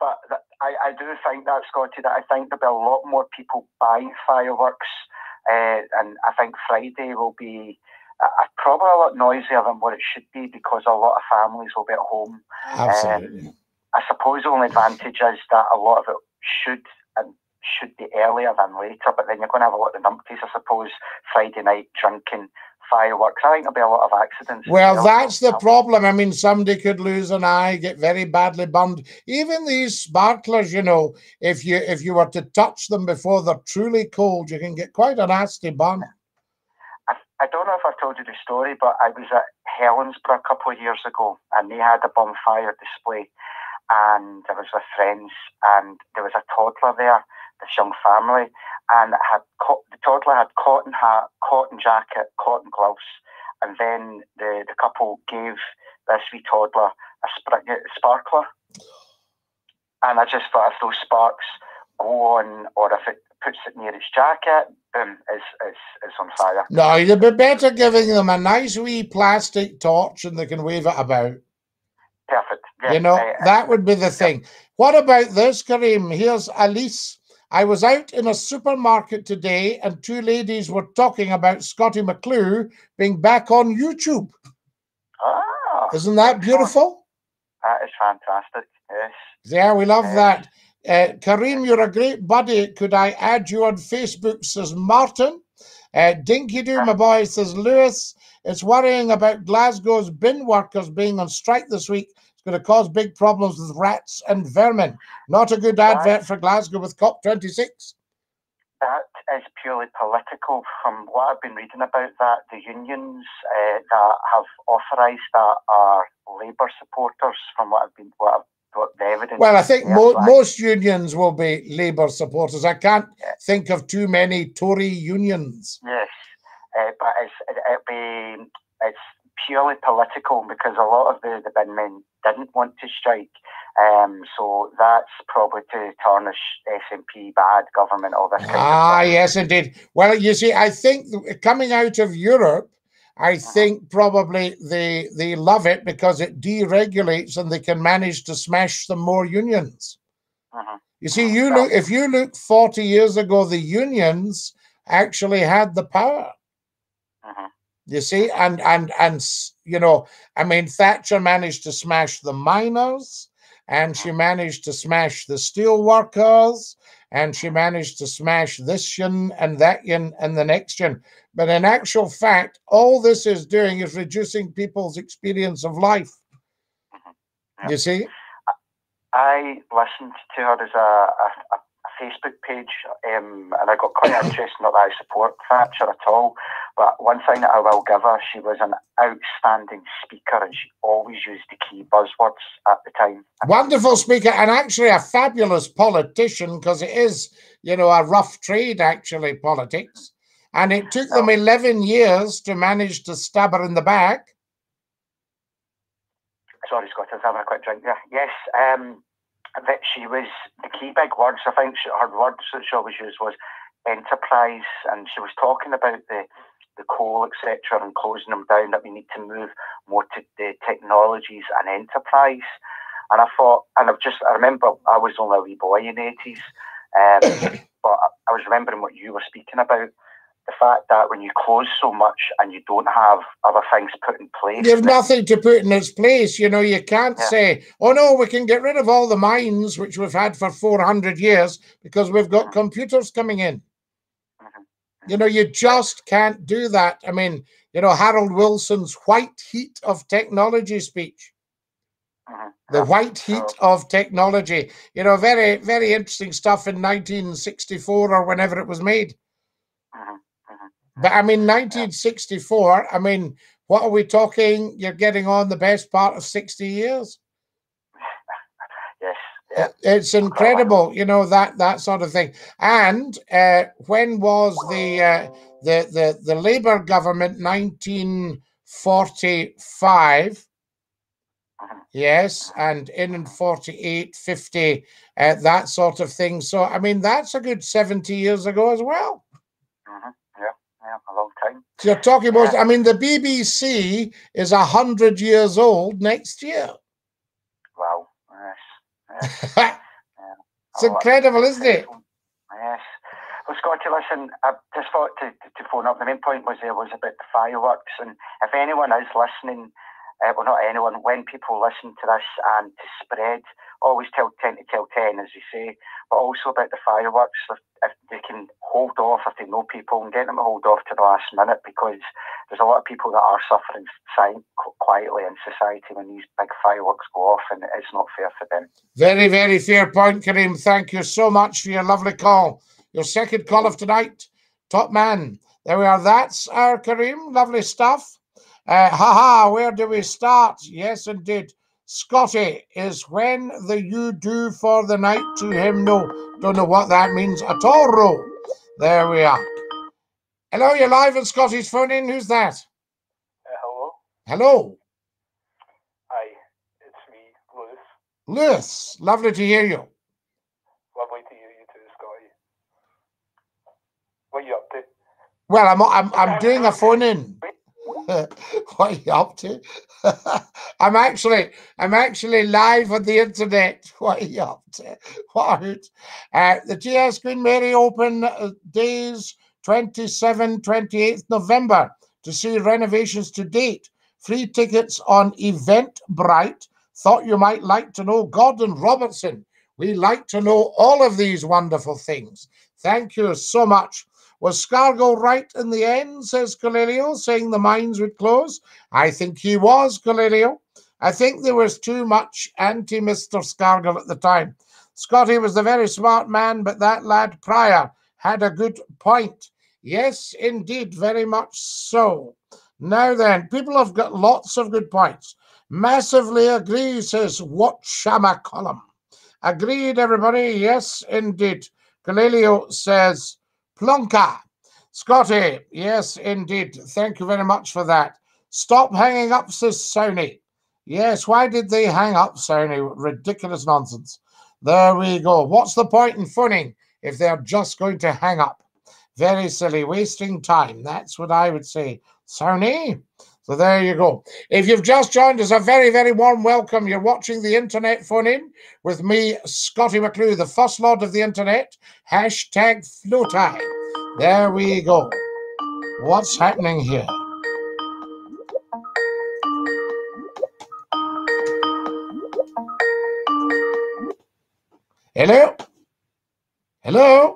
But th I, I do think that, Scotty, that I think there'll be a lot more people buying fireworks. Uh, and I think Friday will be uh, probably a lot noisier than what it should be because a lot of families will be at home. Absolutely. Um, I suppose the only advantage is that a lot of it should and should be earlier than later, but then you're going to have a lot of numpties, I suppose, Friday night drinking fireworks. I think there'll be a lot of accidents. Well, that's the problem. I mean, somebody could lose an eye, get very badly bummed. Even these sparklers, you know, if you if you were to touch them before they're truly cold, you can get quite a nasty burn. I, I don't know if I've told you the story, but I was at Helensburgh a couple of years ago, and they had a bonfire display, and I was with friends, and there was a toddler there, this young family, and it had the toddler had cotton hat, cotton jacket, cotton gloves, and then the, the couple gave this wee toddler a sparkler, and I just thought if those sparks go on, or if it puts it near its jacket, boom, it's, it's, it's on fire. No, you'd be better giving them a nice wee plastic torch and they can wave it about. Perfect. Yeah, you know, uh, that would be the thing. Yeah. What about this, Kareem? Here's Alice. I was out in a supermarket today and two ladies were talking about Scottie McClue being back on YouTube. Ah, isn't that beautiful? That is fantastic, yes. Yeah, we love yes. that. Uh, Kareem, you're a great buddy. Could I add you on Facebook, says Martin. Uh, Dinky Doo, my boy, says Lewis. It's worrying about Glasgow's bin workers being on strike this week. Going to cause big problems with rats and vermin. Not a good advert that, for Glasgow with COP twenty-six. That is purely political. From what I've been reading about that, the unions uh, that have authorised that are Labour supporters. From what I've been, what I've got the evidence. Well, I think mo flag. most unions will be Labour supporters. I can't yeah. think of too many Tory unions. Yes, uh, but it's, it, it'll be it's. purely political because a lot of the, the bin men didn't want to strike. Um, so that's probably to tarnish S N P, bad government, all this kind ah, of stuff. Yes, indeed. Well, you see, I think coming out of Europe, I think probably they, they love it because it deregulates and they can manage to smash some more unions. Mm-hmm. You see, you well, look, if you look forty years ago, the unions actually had the power. Mm-hmm. You see, and, and, and, you know, I mean, Thatcher managed to smash the miners, and she managed to smash the steel workers, and she managed to smash this yin and that yin and the next yin. But in actual fact, all this is doing is reducing people's experience of life. Mm-hmm. You see? I listened to her as a, a, a Facebook page, um, and I got quite interested. Not that I support Thatcher at all, but one thing that I will give her, she was an outstanding speaker, and she always used the key buzzwords at the time. Wonderful speaker, and actually a fabulous politician, because it is, you know, a rough trade, actually, politics. And it took them eleven years to manage to stab her in the back. Sorry, Scott, I was having a quick drink there. Yes, um... that she was, the key big words, I think she, her words that she always used was enterprise, and she was talking about the, the coal, et cetera, and closing them down, that we need to move more to the technologies and enterprise. And I thought, and I've just, I remember I was only a wee boy in the eighties, um, but I was remembering what you were speaking about, the fact that when you close so much and you don't have other things put in place. You have nothing to put in its place. You know, you can't yeah. say, oh, no, we can get rid of all the mines, which we've had for four hundred years, because we've got computers coming in. Mm-hmm. You know, you just can't do that. I mean, you know, Harold Wilson's white heat of technology speech. The white heat of technology. You know, very, very interesting stuff in nineteen sixty-four or whenever it was made. But I mean, nineteen sixty-four, I mean, what are we talking? You're getting on the best part of sixty years. Yes. Yeah. It's incredible, you know, that, that sort of thing. And uh, when was the, uh, the, the, the Labour government, nineteen forty-five? Yes, and in in forty-eight, fifty, uh, that sort of thing. So, I mean, that's a good seventy years ago as well. Mm-hmm. Yeah, yeah, a long time. So you're talking about, yeah. I mean, the B B C is one hundred years old next year. Wow, yes. yes. yeah. It's oh, incredible, isn't it? Yes. Well, Scottie, listen, I just thought to, to, to phone up. The main point was there was about the fireworks, and if anyone is listening... Uh, well, not anyone. When people listen to this and to spread, always tell ten to tell ten, as you say. But also about the fireworks, if, if they can hold off, if they know people, and get them to hold off to the last minute, because there's a lot of people that are suffering silent, quietly in society when these big fireworks go off, and it's not fair for them. Very, very fair point, Kareem. Thank you so much for your lovely call. Your second call of tonight, top man. There we are. That's our Kareem. Lovely stuff. Uh, haha, where do we start? Yes, indeed. Scottie is when the you do for the night to him. No, don't know what that means at all, Ro. There we are. Hello, you're live and Scottie's phone in. Who's that? Uh, hello. Hello. Hi, it's me, Lewis. Lewis, lovely to hear you. Lovely to hear you too, Scottie. What are you up to? Well, I'm, I'm, I'm doing a phone in. What are you up to? I'm actually, I'm actually live on the internet. What are you up to? What? Uh, the G S Queen Mary Open days twenty-seventh, twenty-eighth November to see renovations to date. Free tickets on Eventbrite. Thought you might like to know Gordon Robertson. We like to know all of these wonderful things. Thank you so much. Was Scargill right in the end, says Kulelio, saying the mines would close? I think he was, Kulelio. I think there was too much anti-Mister Scargill at the time. Scottie was a very smart man, but that lad Pryor had a good point. Yes, indeed, very much so. Now then, people have got lots of good points. Massively agree, says What Shama Column. Agreed, everybody. Yes, indeed. Kulelio says... Plonka. Scottie, yes, indeed. Thank you very much for that. Stop hanging up, says Sony. Yes, why did they hang up, Sony? Ridiculous nonsense. There we go. What's the point in phoning if they're just going to hang up? Very silly, wasting time. That's what I would say, Sony. So there you go. If you've just joined us, a very, very warm welcome. You're watching the internet phone-in with me, Scottie McClue, the first lord of the internet. Hashtag Flowtie. There we go. What's happening here? Hello? Hello?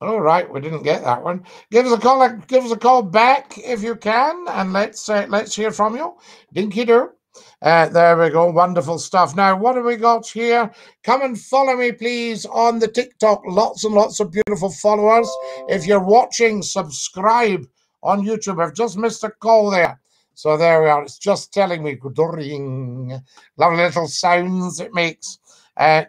All right, we didn't get that one. Give us a call. Give us a call back if you can, and let's uh, let's hear from you. Dinky do. Uh, there we go. Wonderful stuff. Now, what have we got here? Come and follow me, please, on the TikTok. Lots and lots of beautiful followers. If you're watching, subscribe on YouTube. I've just missed a call there, so there we are. It's just telling me good ring. Lovely little sounds it makes. Uh,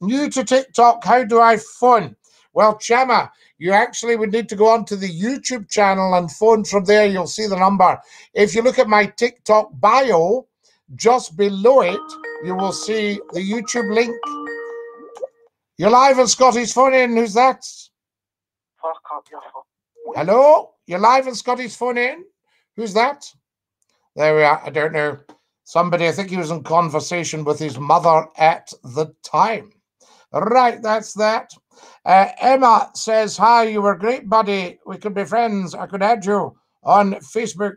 new to TikTok. How do I phone? Well, Chama, you actually would need to go onto the YouTube channel and phone from there. You'll see the number. If you look at my TikTok bio, just below it, you will see the YouTube link. You're live on Scottie's phone in. Who's that? Hello? You're live on Scottie's phone in. Who's that? There we are. I don't know. Somebody, I think he was in conversation with his mother at the time. Right, that's that. Uh, Emma says, hi, you were great, buddy. We could be friends. I could add you on Facebook.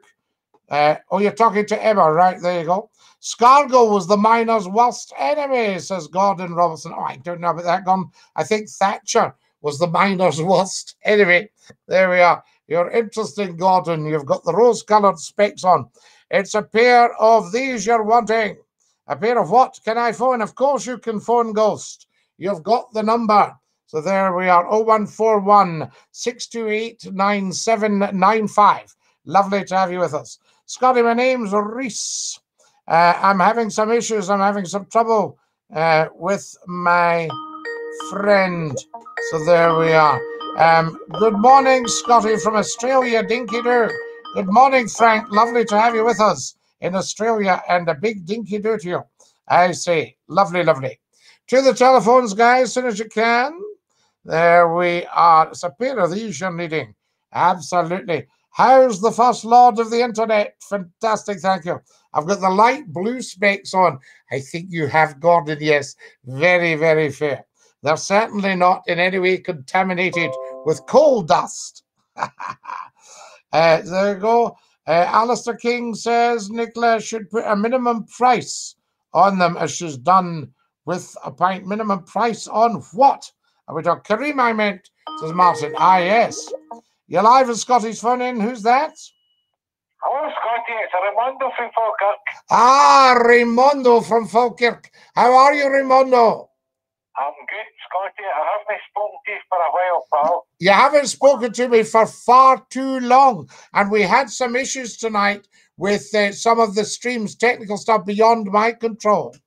Uh, oh, you're talking to Emma. Right, there you go. Scargill was the miner's worst enemy, says Gordon Robertson. Oh, I don't know about that, Gordon. I think Thatcher was the miner's worst. Anyway, there we are. You're interesting, Gordon. You've got the rose-coloured specs on. It's a pair of these you're wanting. A pair of what? Can I phone? Of course you can phone, Ghost. You've got the number. So there we are, oh one four one, six two eight, nine seven nine five. Lovely to have you with us. Scotty, my name's Reese. Uh, I'm having some issues. I'm having some trouble uh, with my friend. So there we are. Um, good morning, Scotty, from Australia, Dinky Doo. Good morning, Frank. Lovely to have you with us in Australia, and a big Dinky Doo to you. I say, lovely, lovely. To the telephones, guys, as soon as you can. There we are. It's a pair of these you're needing. Absolutely. How's the First Lord of the Internet? Fantastic, thank you. I've got the light blue specs on. I think you have, Gordon, yes. Very, very fair. They're certainly not in any way contaminated with coal dust. uh, there you go. Uh, Alistair King says Nicola should put a minimum price on them, as she's done with a pint. Minimum price on what? Are we talking Kareem, I meant, says Martin. Ah, yes. You're live with Scotty's phone in. Who's that? Hello, Scotty. It's Raymondo from Falkirk. Ah, Raymondo from Falkirk. How are you, Raymondo? I'm good, Scotty. I haven't spoken to you for a while, pal. You haven't spoken to me for far too long. And we had some issues tonight with uh, some of the streams, technical stuff beyond my control.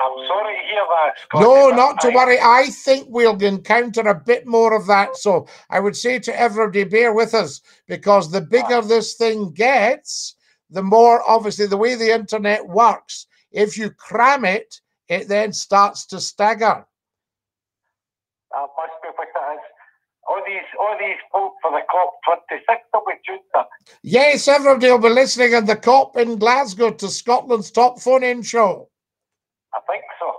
I'm sorry to hear that, Scotty. No, not to I... worry. I think we'll encounter a bit more of that. So I would say to everybody, bear with us, because the bigger this thing gets, the more, obviously, the way the internet works, if you cram it, it then starts to stagger. That must be what it is. All these, all these folk for the COP twenty-six will be tuned up. Yes, everybody will be listening at the COP in Glasgow to Scotland's top phone-in show. I think so.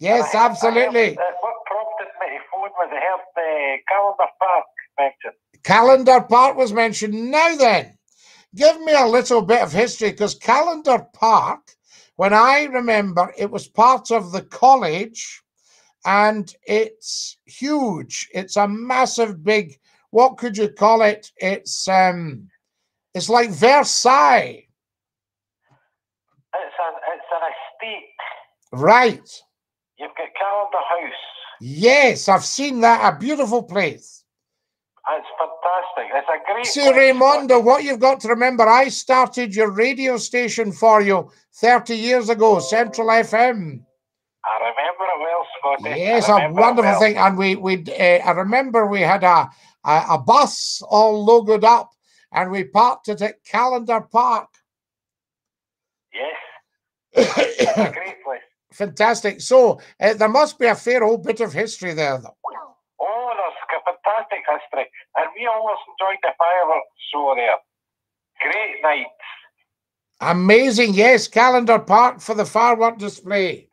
Yes, I, absolutely. I heard, uh, what prompted me to phone was I heard the Calendar Park mentioned. Calendar Park was mentioned. Now then, give me a little bit of history, because Calendar Park, when I remember, it was part of the college, and it's huge. It's a massive, big, what could you call it? It's um, it's like Versailles. It's an, it's an estate. Right. You've got Calendar House. Yes, I've seen that. A beautiful place. It's fantastic. It's a great See, place. Raymondo, what you've got to remember, I started your radio station for you thirty years ago, Central F M. I remember it well, Scotty. Yes, a wonderful well. thing. And we, we, uh, I remember we had a, a, a bus all logoed up, and we parked it at Calendar Park. Yes. It's a great place. Fantastic. So, uh, there must be a fair old bit of history there, though. Oh, there's a fantastic history. And we always enjoyed the fireworks show there. Great nights. Amazing, yes. Calendar Park for the firework display.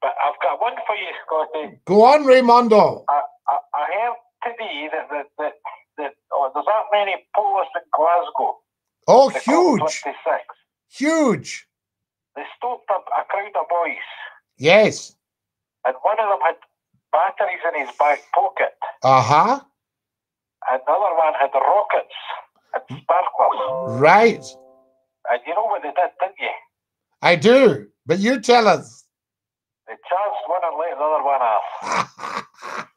But I've got one for you, Scotty. Go on, Raymondo. I, I, I heard today that, that, that, that oh, there's that many polos in Glasgow. Oh, huge. Huge. They stopped a, a crowd of boys. Yes. And one of them had batteries in his back pocket. Uh-huh. And the other one had rockets and sparklers. Right. And you know what they did, didn't you? I do, but you tell us. They charged one and let the other one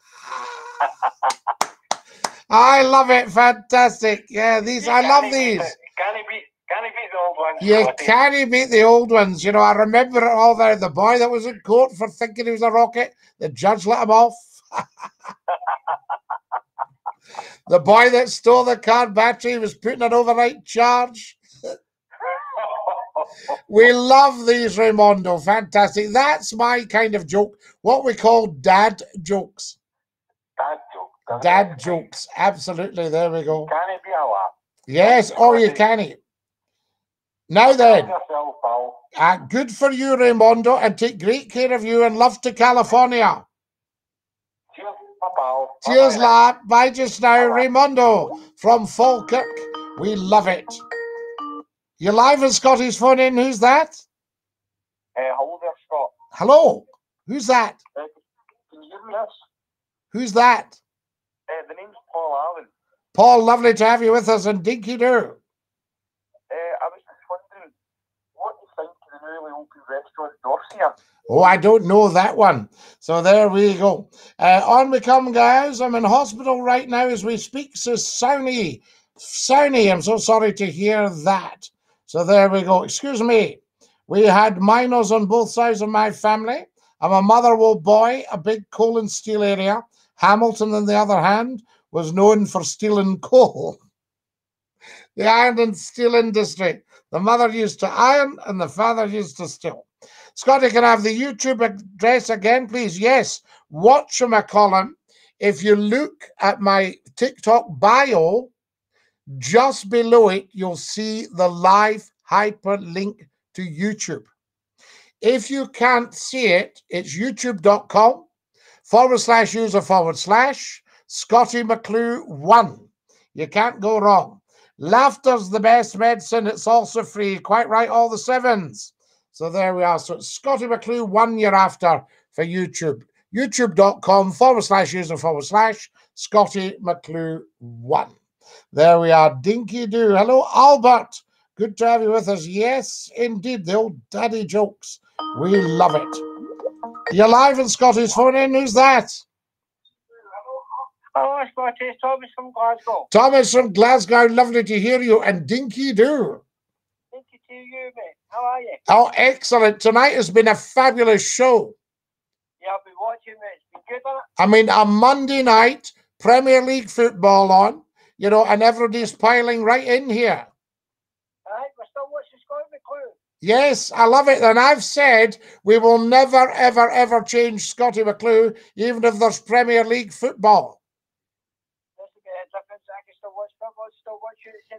off. I love it. Fantastic. Yeah, these, you I love these. It. Can it be? Can he beat the old ones? Yeah, can he beat the old ones? You know, I remember it all there. The boy that was in court for thinking he was a rocket, the judge let him off. The boy that stole the car battery was putting an overnight charge. We love these, Raymondo. Fantastic. That's my kind of joke. What we call dad jokes. Dad jokes. Dad jokes. Absolutely. There we go. Can he be a laugh? Yes, or you can he. Now then, yourself, uh, good for you, Raymondo, and take great care of you, and love to California. Cheers, my pal. Cheers, lad. Bye just now, bye. Raymondo from Falkirk. We love it. You're live with Scotty's phone in. Who's that? Uh, hello there, Scott. Hello. Who's that? Uh, Uranus. Who's that? Uh, the name's Paul Allen. Paul, lovely to have you with us, and Dinky Do. Uh, I was just wondering, what do you think of the newly opened restaurant Dorsia? Oh, I don't know that one. So there we go. Uh, on we come, guys. I'm in hospital right now as we speak, says Sony. Sony, I'm so sorry to hear that. So there we go. Excuse me. We had minors on both sides of my family. I'm a Motherwell boy, a big coal and steel area. Hamilton, on the other hand, was known for steel and coal. The iron and steel industry. The mother used to iron and the father used to steel. Scotty, can I have the YouTube address again, please? Yes. Watch my column. If you look at my TikTok bio, just below it, you'll see the live hyperlink to YouTube. If you can't see it, it's youtube.com forward slash user forward slash Scottie McClue one. You can't go wrong. Laughter's the best medicine. It's also free. Quite right, all the sevens. So there we are. So it's Scottie McClue one year after for YouTube. YouTube.com forward slash user forward slash Scottie McClue one. There we are. Dinky Do. Hello, Albert. Good to have you with us. Yes, indeed. The old daddy jokes. We love it. You're live in Scottie's phone in. Who's that? Hello, Scottie. Thomas from Glasgow. Thomas from Glasgow. Lovely to hear you. And Dinky Do. Dinky to you, mate. How are you? Oh, excellent. Tonight has been a fabulous show. Yeah, I've been watching it. It's been good, hasn't it? I mean, a Monday night, Premier League football on, you know, and everybody's piling right in here. Yes, I love it. And I've said we will never, ever, ever change Scottie McClue, even if there's Premier League football.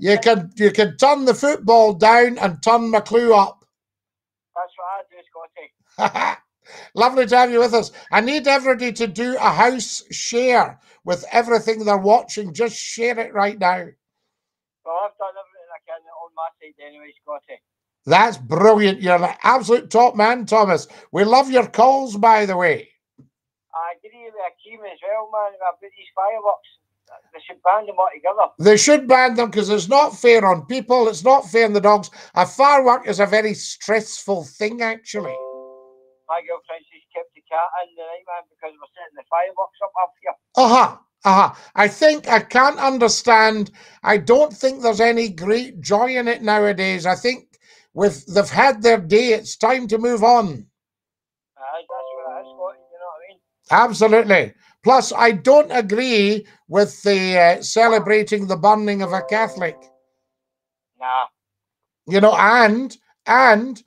You can you can turn the football down and turn McClue up. That's what I do, Scottie. Lovely to have you with us. I need everybody to do a house share with everything they're watching. Just share it right now. Well, I've done everything I can on my side anyway, Scottie. That's brilliant. You're an absolute top man, Thomas. We love your calls, by the way. I agree with Kareem as well, man. I've got these fireworks. They should ban them all together. They should ban them because it's not fair on people. It's not fair on the dogs. A firework is a very stressful thing, actually. My girlfriend, she's kept the cat in the night, man, because we're setting the fireworks up up here. Uh-huh. Uh-huh. I think I can't understand. I don't think there's any great joy in it nowadays. I think With they've had their day, it's time to move on. Uh, that's what it is, Scottie, you know what I mean? Absolutely. Plus, I don't agree with the uh, celebrating the burning of a Catholic. Nah. You know, and and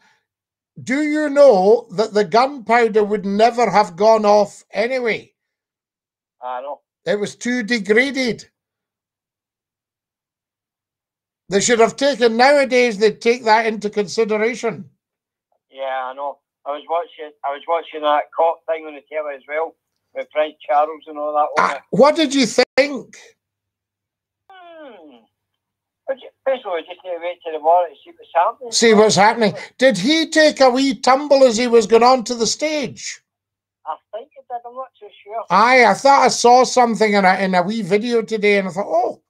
do you know that the gunpowder would never have gone off anyway? I know. It was too degraded. They should have taken, nowadays, they take that into consideration. Yeah, I know. I was watching I was watching that COP thing on the telly as well, with Prince Charles and all that. Uh, what did you think? Hmm. Basically, just need to wait till the morning to see what's happening. See what's happening. Did he take a wee tumble as he was going on to the stage? I think he did. I'm not too sure. Aye, I thought I saw something in a, in a wee video today, and I thought, oh.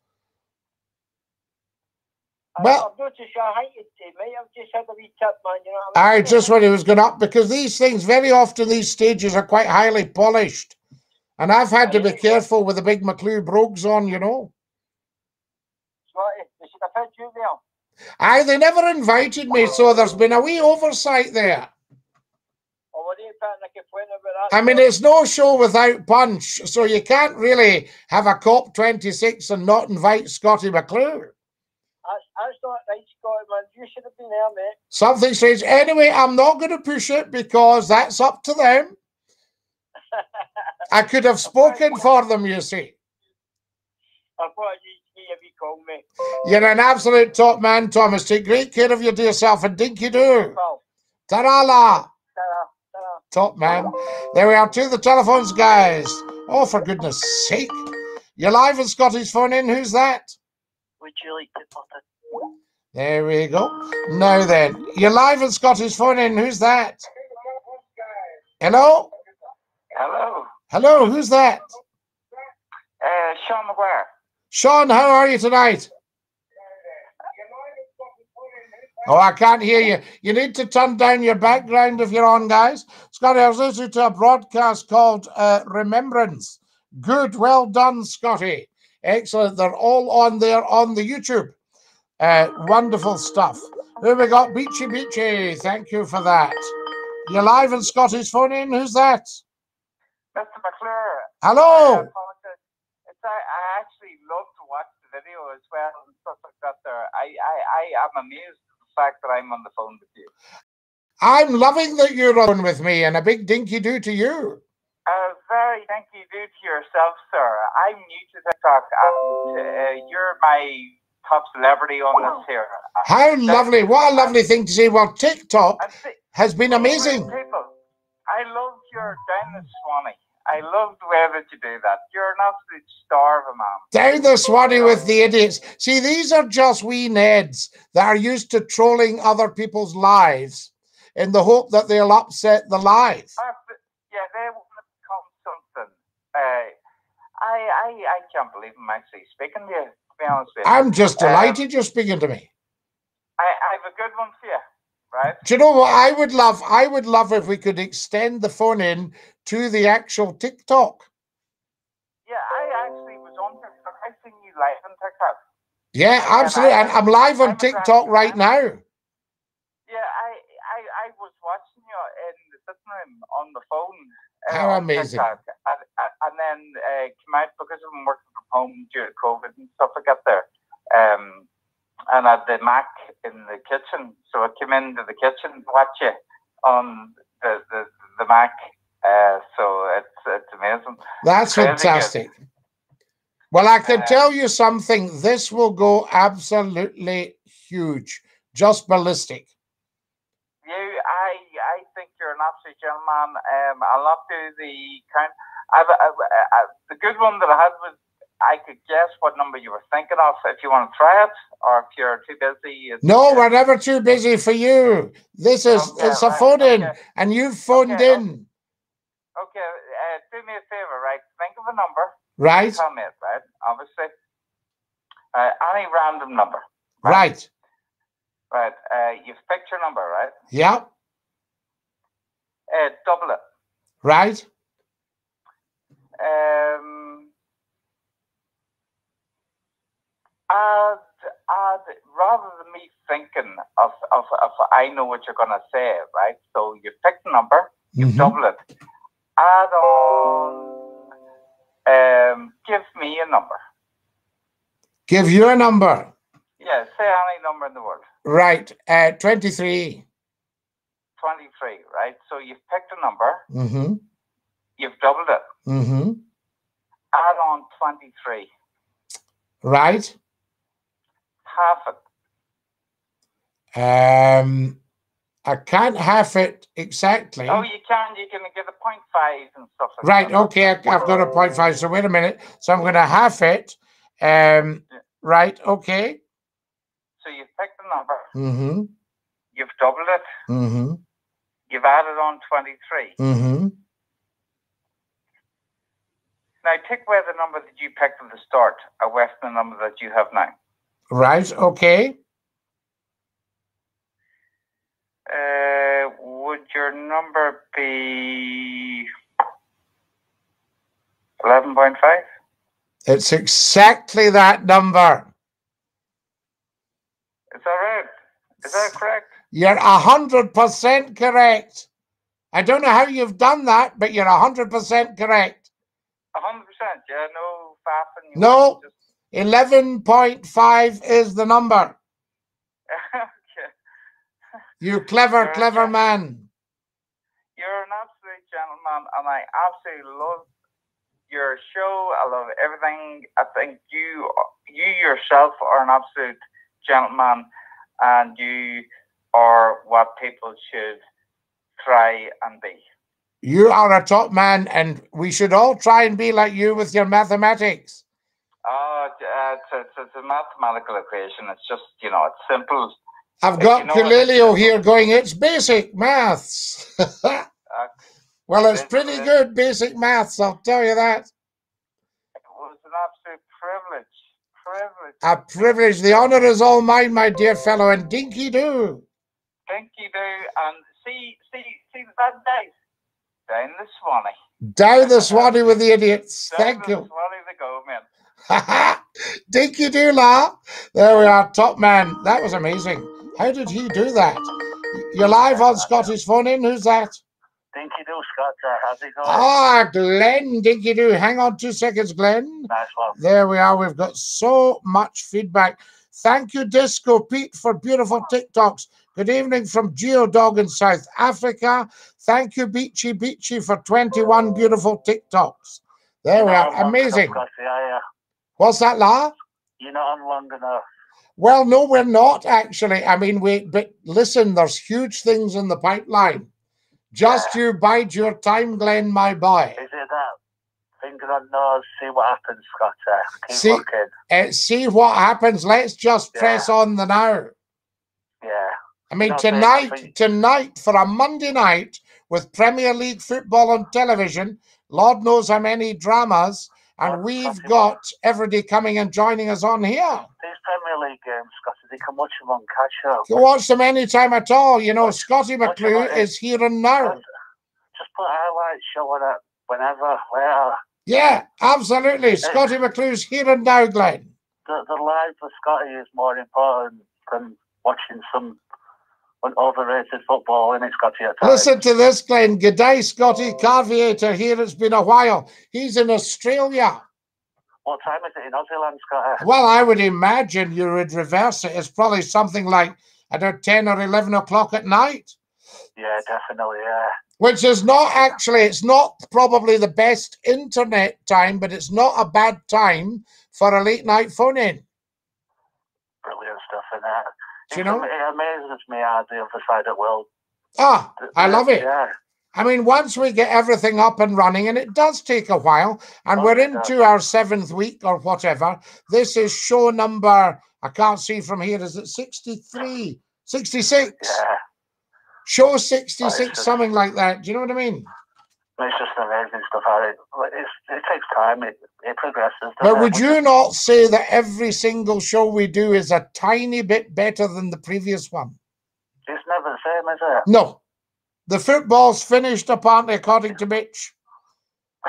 Well, I'm not too sure how you do, mate. I've just had a wee tip, man. You know what I mean? I just when he was going up, because these things, very often these stages are quite highly polished. And I've had to be careful with the big McClue brogues on, you know. They should have had you there. Aye, they never invited me, so there's been a wee oversight there. I mean, it's no show without punch, so you can't really have a COP twenty-six and not invite Scottie McClue. That's not right, Scottie, man. You should have been there, mate. Something says, anyway, I'm not going to push it because that's up to them. I could have spoken for them, you see. I thought you'd give me a call, mate. You're an absolute top man, Thomas. Take great care of you to yourself and Dinky Do. Ta-ra la. Ta-ra, ta-ra. Top man. There we are, to the telephones, guys. Oh, for goodness sake. You're live in Scottie's phone in. Who's that? Would you like to put it? There we go. Now then, you're live in Scottish phone in. Who's that? Hello? Hello. Hello, who's that? Uh, Sean McGuire. Sean, how are you tonight? Oh, I can't hear you. You need to turn down your background if you're on, guys. Scotty, I was listening to a broadcast called uh, Remembrance. Good, well done, Scotty. Excellent. They're all on there on the YouTube. Uh, wonderful stuff. Who we got? Beachy Beachy. Thank you for that. You're live and Scotty's phone in. Who's that? Mister McClure. Hello. I, it's, I, I actually love to watch the video as well and stuff like that there. I, I, I am amazed. Fact that I'm on the phone with you. I'm loving that you're on with me, and a big dinky do to you. A uh, very dinky do to yourself, sir. I'm new to TikTok, and uh, you're my top celebrity on this here. How That's lovely! What a lovely thing to see. Well, TikTok th has been amazing. People, I love your Down the Swanee. I love the way that you do that. You're an absolute star of a man. Down the Swanee with the idiots. See, these are just wee Neds that are used to trolling other people's lives in the hope that they'll upset the lies. Yeah, they want to become something. Uh, I, I, I can't believe I'm actually speaking to you, to be honest with you. I'm just delighted um, you're speaking to me. I, I have a good one for you. Right. Do you know what I would love? I would love if we could extend the phone in to the actual TikTok. Yeah, I actually was on TikTok. I've seen you live on TikTok. Yeah, absolutely. And I, I'm live on I'm TikTok right now. Yeah, I, I, I was watching you in the sitting room on the phone. Uh, How amazing. TikTok, and, and then uh, came out because I'm working from home due to COVID and stuff like that there. Um, And I had the Mac in the kitchen, so I came into the kitchen to watch it on the the, the Mac. Uh, so it's it's amazing. That's Crazy fantastic. Good. Well, I can uh, tell you something. This will go absolutely huge, just ballistic. You, I, I think you're an absolute gentleman. Um, I'll not do the count. I've, I've, I've, the good one that I had was. I could guess what number you were thinking of. If you want to try it, or if you're too busy. No, we're never too busy for you. This is okay, it's a right, phone in, okay. and you've phoned okay, in. Okay, uh, do me a favor, right? Think of a number. Right. Tell me it, right? Obviously, uh, any random number. Right. Right. right. Uh, you've picked your number, right? Yeah. Uh, double it. Right. Um. I'd, I'd, rather than me thinking of, of, of I know what you're going to say, right? So you pick the number, you mm-hmm. double it. Add on, um, give me a number. Give you a number? Yeah, say any number in the world. Right, uh, twenty-three. twenty-three, right? So you've picked a number, mm-hmm. you've doubled it. Mm-hmm. Add on twenty-three. Right. Half it. Um, I can't half it exactly. Oh, you can. You can get a point five and stuff. Like right. That. Okay. I've got a point five. So wait a minute. So I'm going to half it. Um. Yeah. Right. Okay. So you pick the number. Mm-hmm. You've doubled it. Mm-hmm. You've added on twenty-three. Mm-hmm. Now take away the number that you picked at the start, away from the number that you have now. Right, okay. Uh, would your number be eleven point five? It's exactly that number. Is that right? Is that correct? You're one hundred percent correct. I don't know how you've done that, but you're one hundred percent correct. one hundred percent, yeah, no faffing. No. Just... eleven point five is the number. Okay. You clever, you're clever man. You're an absolute gentleman, and I absolutely love your show. I love everything. I think you, you yourself are an absolute gentleman, and you are what people should try and be. You are a top man, and we should all try and be like you with your mathematics. Oh, uh, it's, it's a mathematical equation. It's just, you know, it's simple. I've got Kulelio here going, it's basic maths. uh, Well, it's pretty good basic maths, I'll tell you that. It was an absolute privilege. Privilege. A privilege. The honour is all mine, my dear fellow, and dinky do. Dinky do, and see, see, see that night down the Swanee. Down the Swanee with the idiots. Down Thank the you. Down the Swanee they go, man. Ha ha! Dinky do, la. There we are, top man. That was amazing. How did he do that? You're live on Scottish Phone In. Who's that? Dinky do, Scott. How's it going? Ah, Glenn, Dinky do. Hang on two seconds, Glenn. Nice one. There we are. We've got so much feedback. Thank you, Disco Pete, for beautiful TikToks. Good evening from Geodog in South Africa. Thank you, Beachy Beachy, for twenty-one beautiful TikToks. There we are. Amazing. What's that, La? You're not on long enough. Well, no, we're not, actually. I mean, we, but listen, there's huge things in the pipeline. Just yeah. You bide your time, Glenn, my boy. Is it that? Finger on nose, see what happens, Scotty. Keep see, looking. Uh, see what happens. Let's just yeah. press on the now. Yeah. I mean, Not tonight, big, tonight, for a Monday night, with Premier League football on television, Lord knows how many dramas, and well, we've Scotty, got everybody coming and joining us on here. These Premier League games, Scotty, they can watch them on catch up. You can watch them any time at all. You know, watch, Scotty McClue is here and now. Just put highlights, show it up whenever, where. Yeah, absolutely. It's, Scotty McClue's here and now, Glenn. The, the life of Scotty is more important than watching some overrated football, and it's Scotty at times. Listen to this, Glenn. G'day, Scotty. Carviator here. It's been a while. He's in Australia. What time is it in Aussie, Scotty? Well, I would imagine you would reverse it. It's probably something like, I don't know, ten or eleven o'clock at night. Yeah, definitely, yeah. Which is not actually, it's not probably the best internet time, but it's not a bad time for a late-night phone-in. Brilliant stuff in that. Do you know? It amazes me how the other side of the world. Ah, I love it. Yeah. I mean, once we get everything up and running, and it does take a while, and oh, we're into God. our seventh week or whatever, this is show number, I can't see from here, is it sixty-three? sixty-six? Yeah. Show sixty-six, just, something like that. Do you know what I mean? It's just amazing stuff. It, it's, it takes time. It, it progresses. But would you not say that every single show we do is a tiny bit better than the previous one? It's never the same, is it? No. The football's finished, apparently, according to Mitch.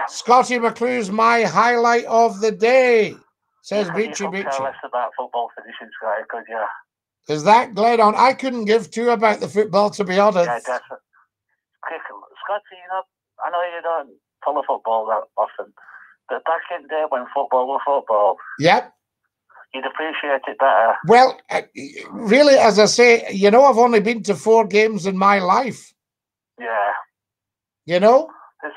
Scotty McClue's my highlight of the day, says yeah, Beachy Beachy. Tell us about football finishing, Scotty, could you? Is that Glenn on? I couldn't give two about the football, to be honest. Yeah, definitely. Scotty, you know, I know you don't follow football that often, but back in the day when football was football, yep, you'd appreciate it better. Well, really, as I say, you know, I've only been to four games in my life. Yeah. You know? There's,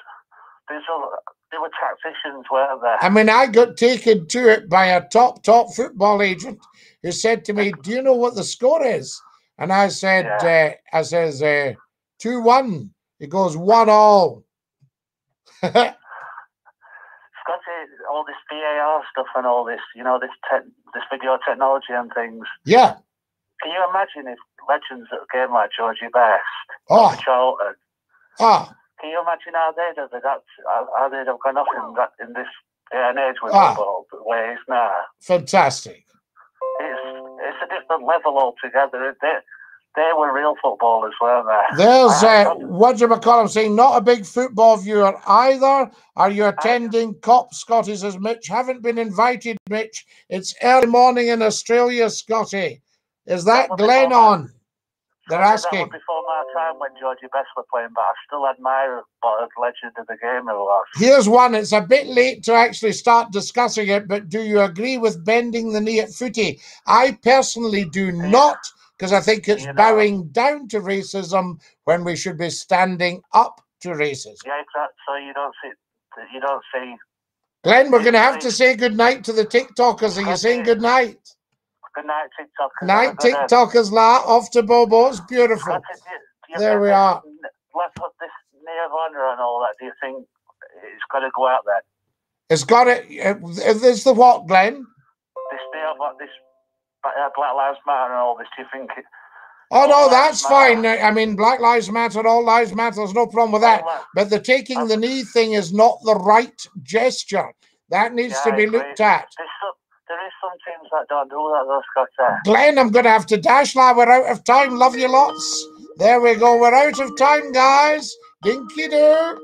there's all, there were tacticians, weren't there? I mean, I got taken to it by a top, top football agent who said to me, do you know what the score is? And I said, yeah. uh, I says, uh, two one. He goes, one all. Scotty, all this V A R stuff and all this, you know, this te this video technology and things. Yeah. Can you imagine if legends at a game like Georgie Best, oh. Charlton, oh. can you imagine how they'd have adapt, how they'd have gone off in, that, in this day and age with football, oh. where it is now? Fantastic. It's it's a different level altogether, isn't it? They were real footballers, weren't they? There's uh, whatchamacallum saying, not a big football viewer either. Are you attending COP, Scotty, says Mitch? Haven't been invited, Mitch. It's early morning in Australia, Scotty. Is that, that Glenn on? They're asking. That was before my time when Georgie Best were playing, but I still admire what a legend of the game it was. Here's one. It's a bit late to actually start discussing it, but do you agree with bending the knee at footy? I personally do yeah. not. Because I think it's you know, bowing down to racism when we should be standing up to racism. Yeah, exactly. So you don't see, you don't see. Glenn, we're going to have to say good night to the TikTokers. Are you okay. saying good night? Good night, TikTokers. Night, TikTokers. La, off to Bobo. It's beautiful. It, do you there we are. Let's put this Nirvana and all that. Do you think it's got to go out there? It's got it. There's the what, Glenn? This Nirvana. This. Black Lives Matter and all this, do you think? It, Oh, no, that's fine. I mean, Black Lives Matter, All Lives Matter, there's no problem with that. But the taking the knee thing is not the right gesture. That needs yeah, to be looked at. There is some teams that don't do that, though, Scott. Uh. Glenn, I'm going to have to dash now. We're out of time. Love you lots. There we go. We're out of time, guys. Dinky-doo.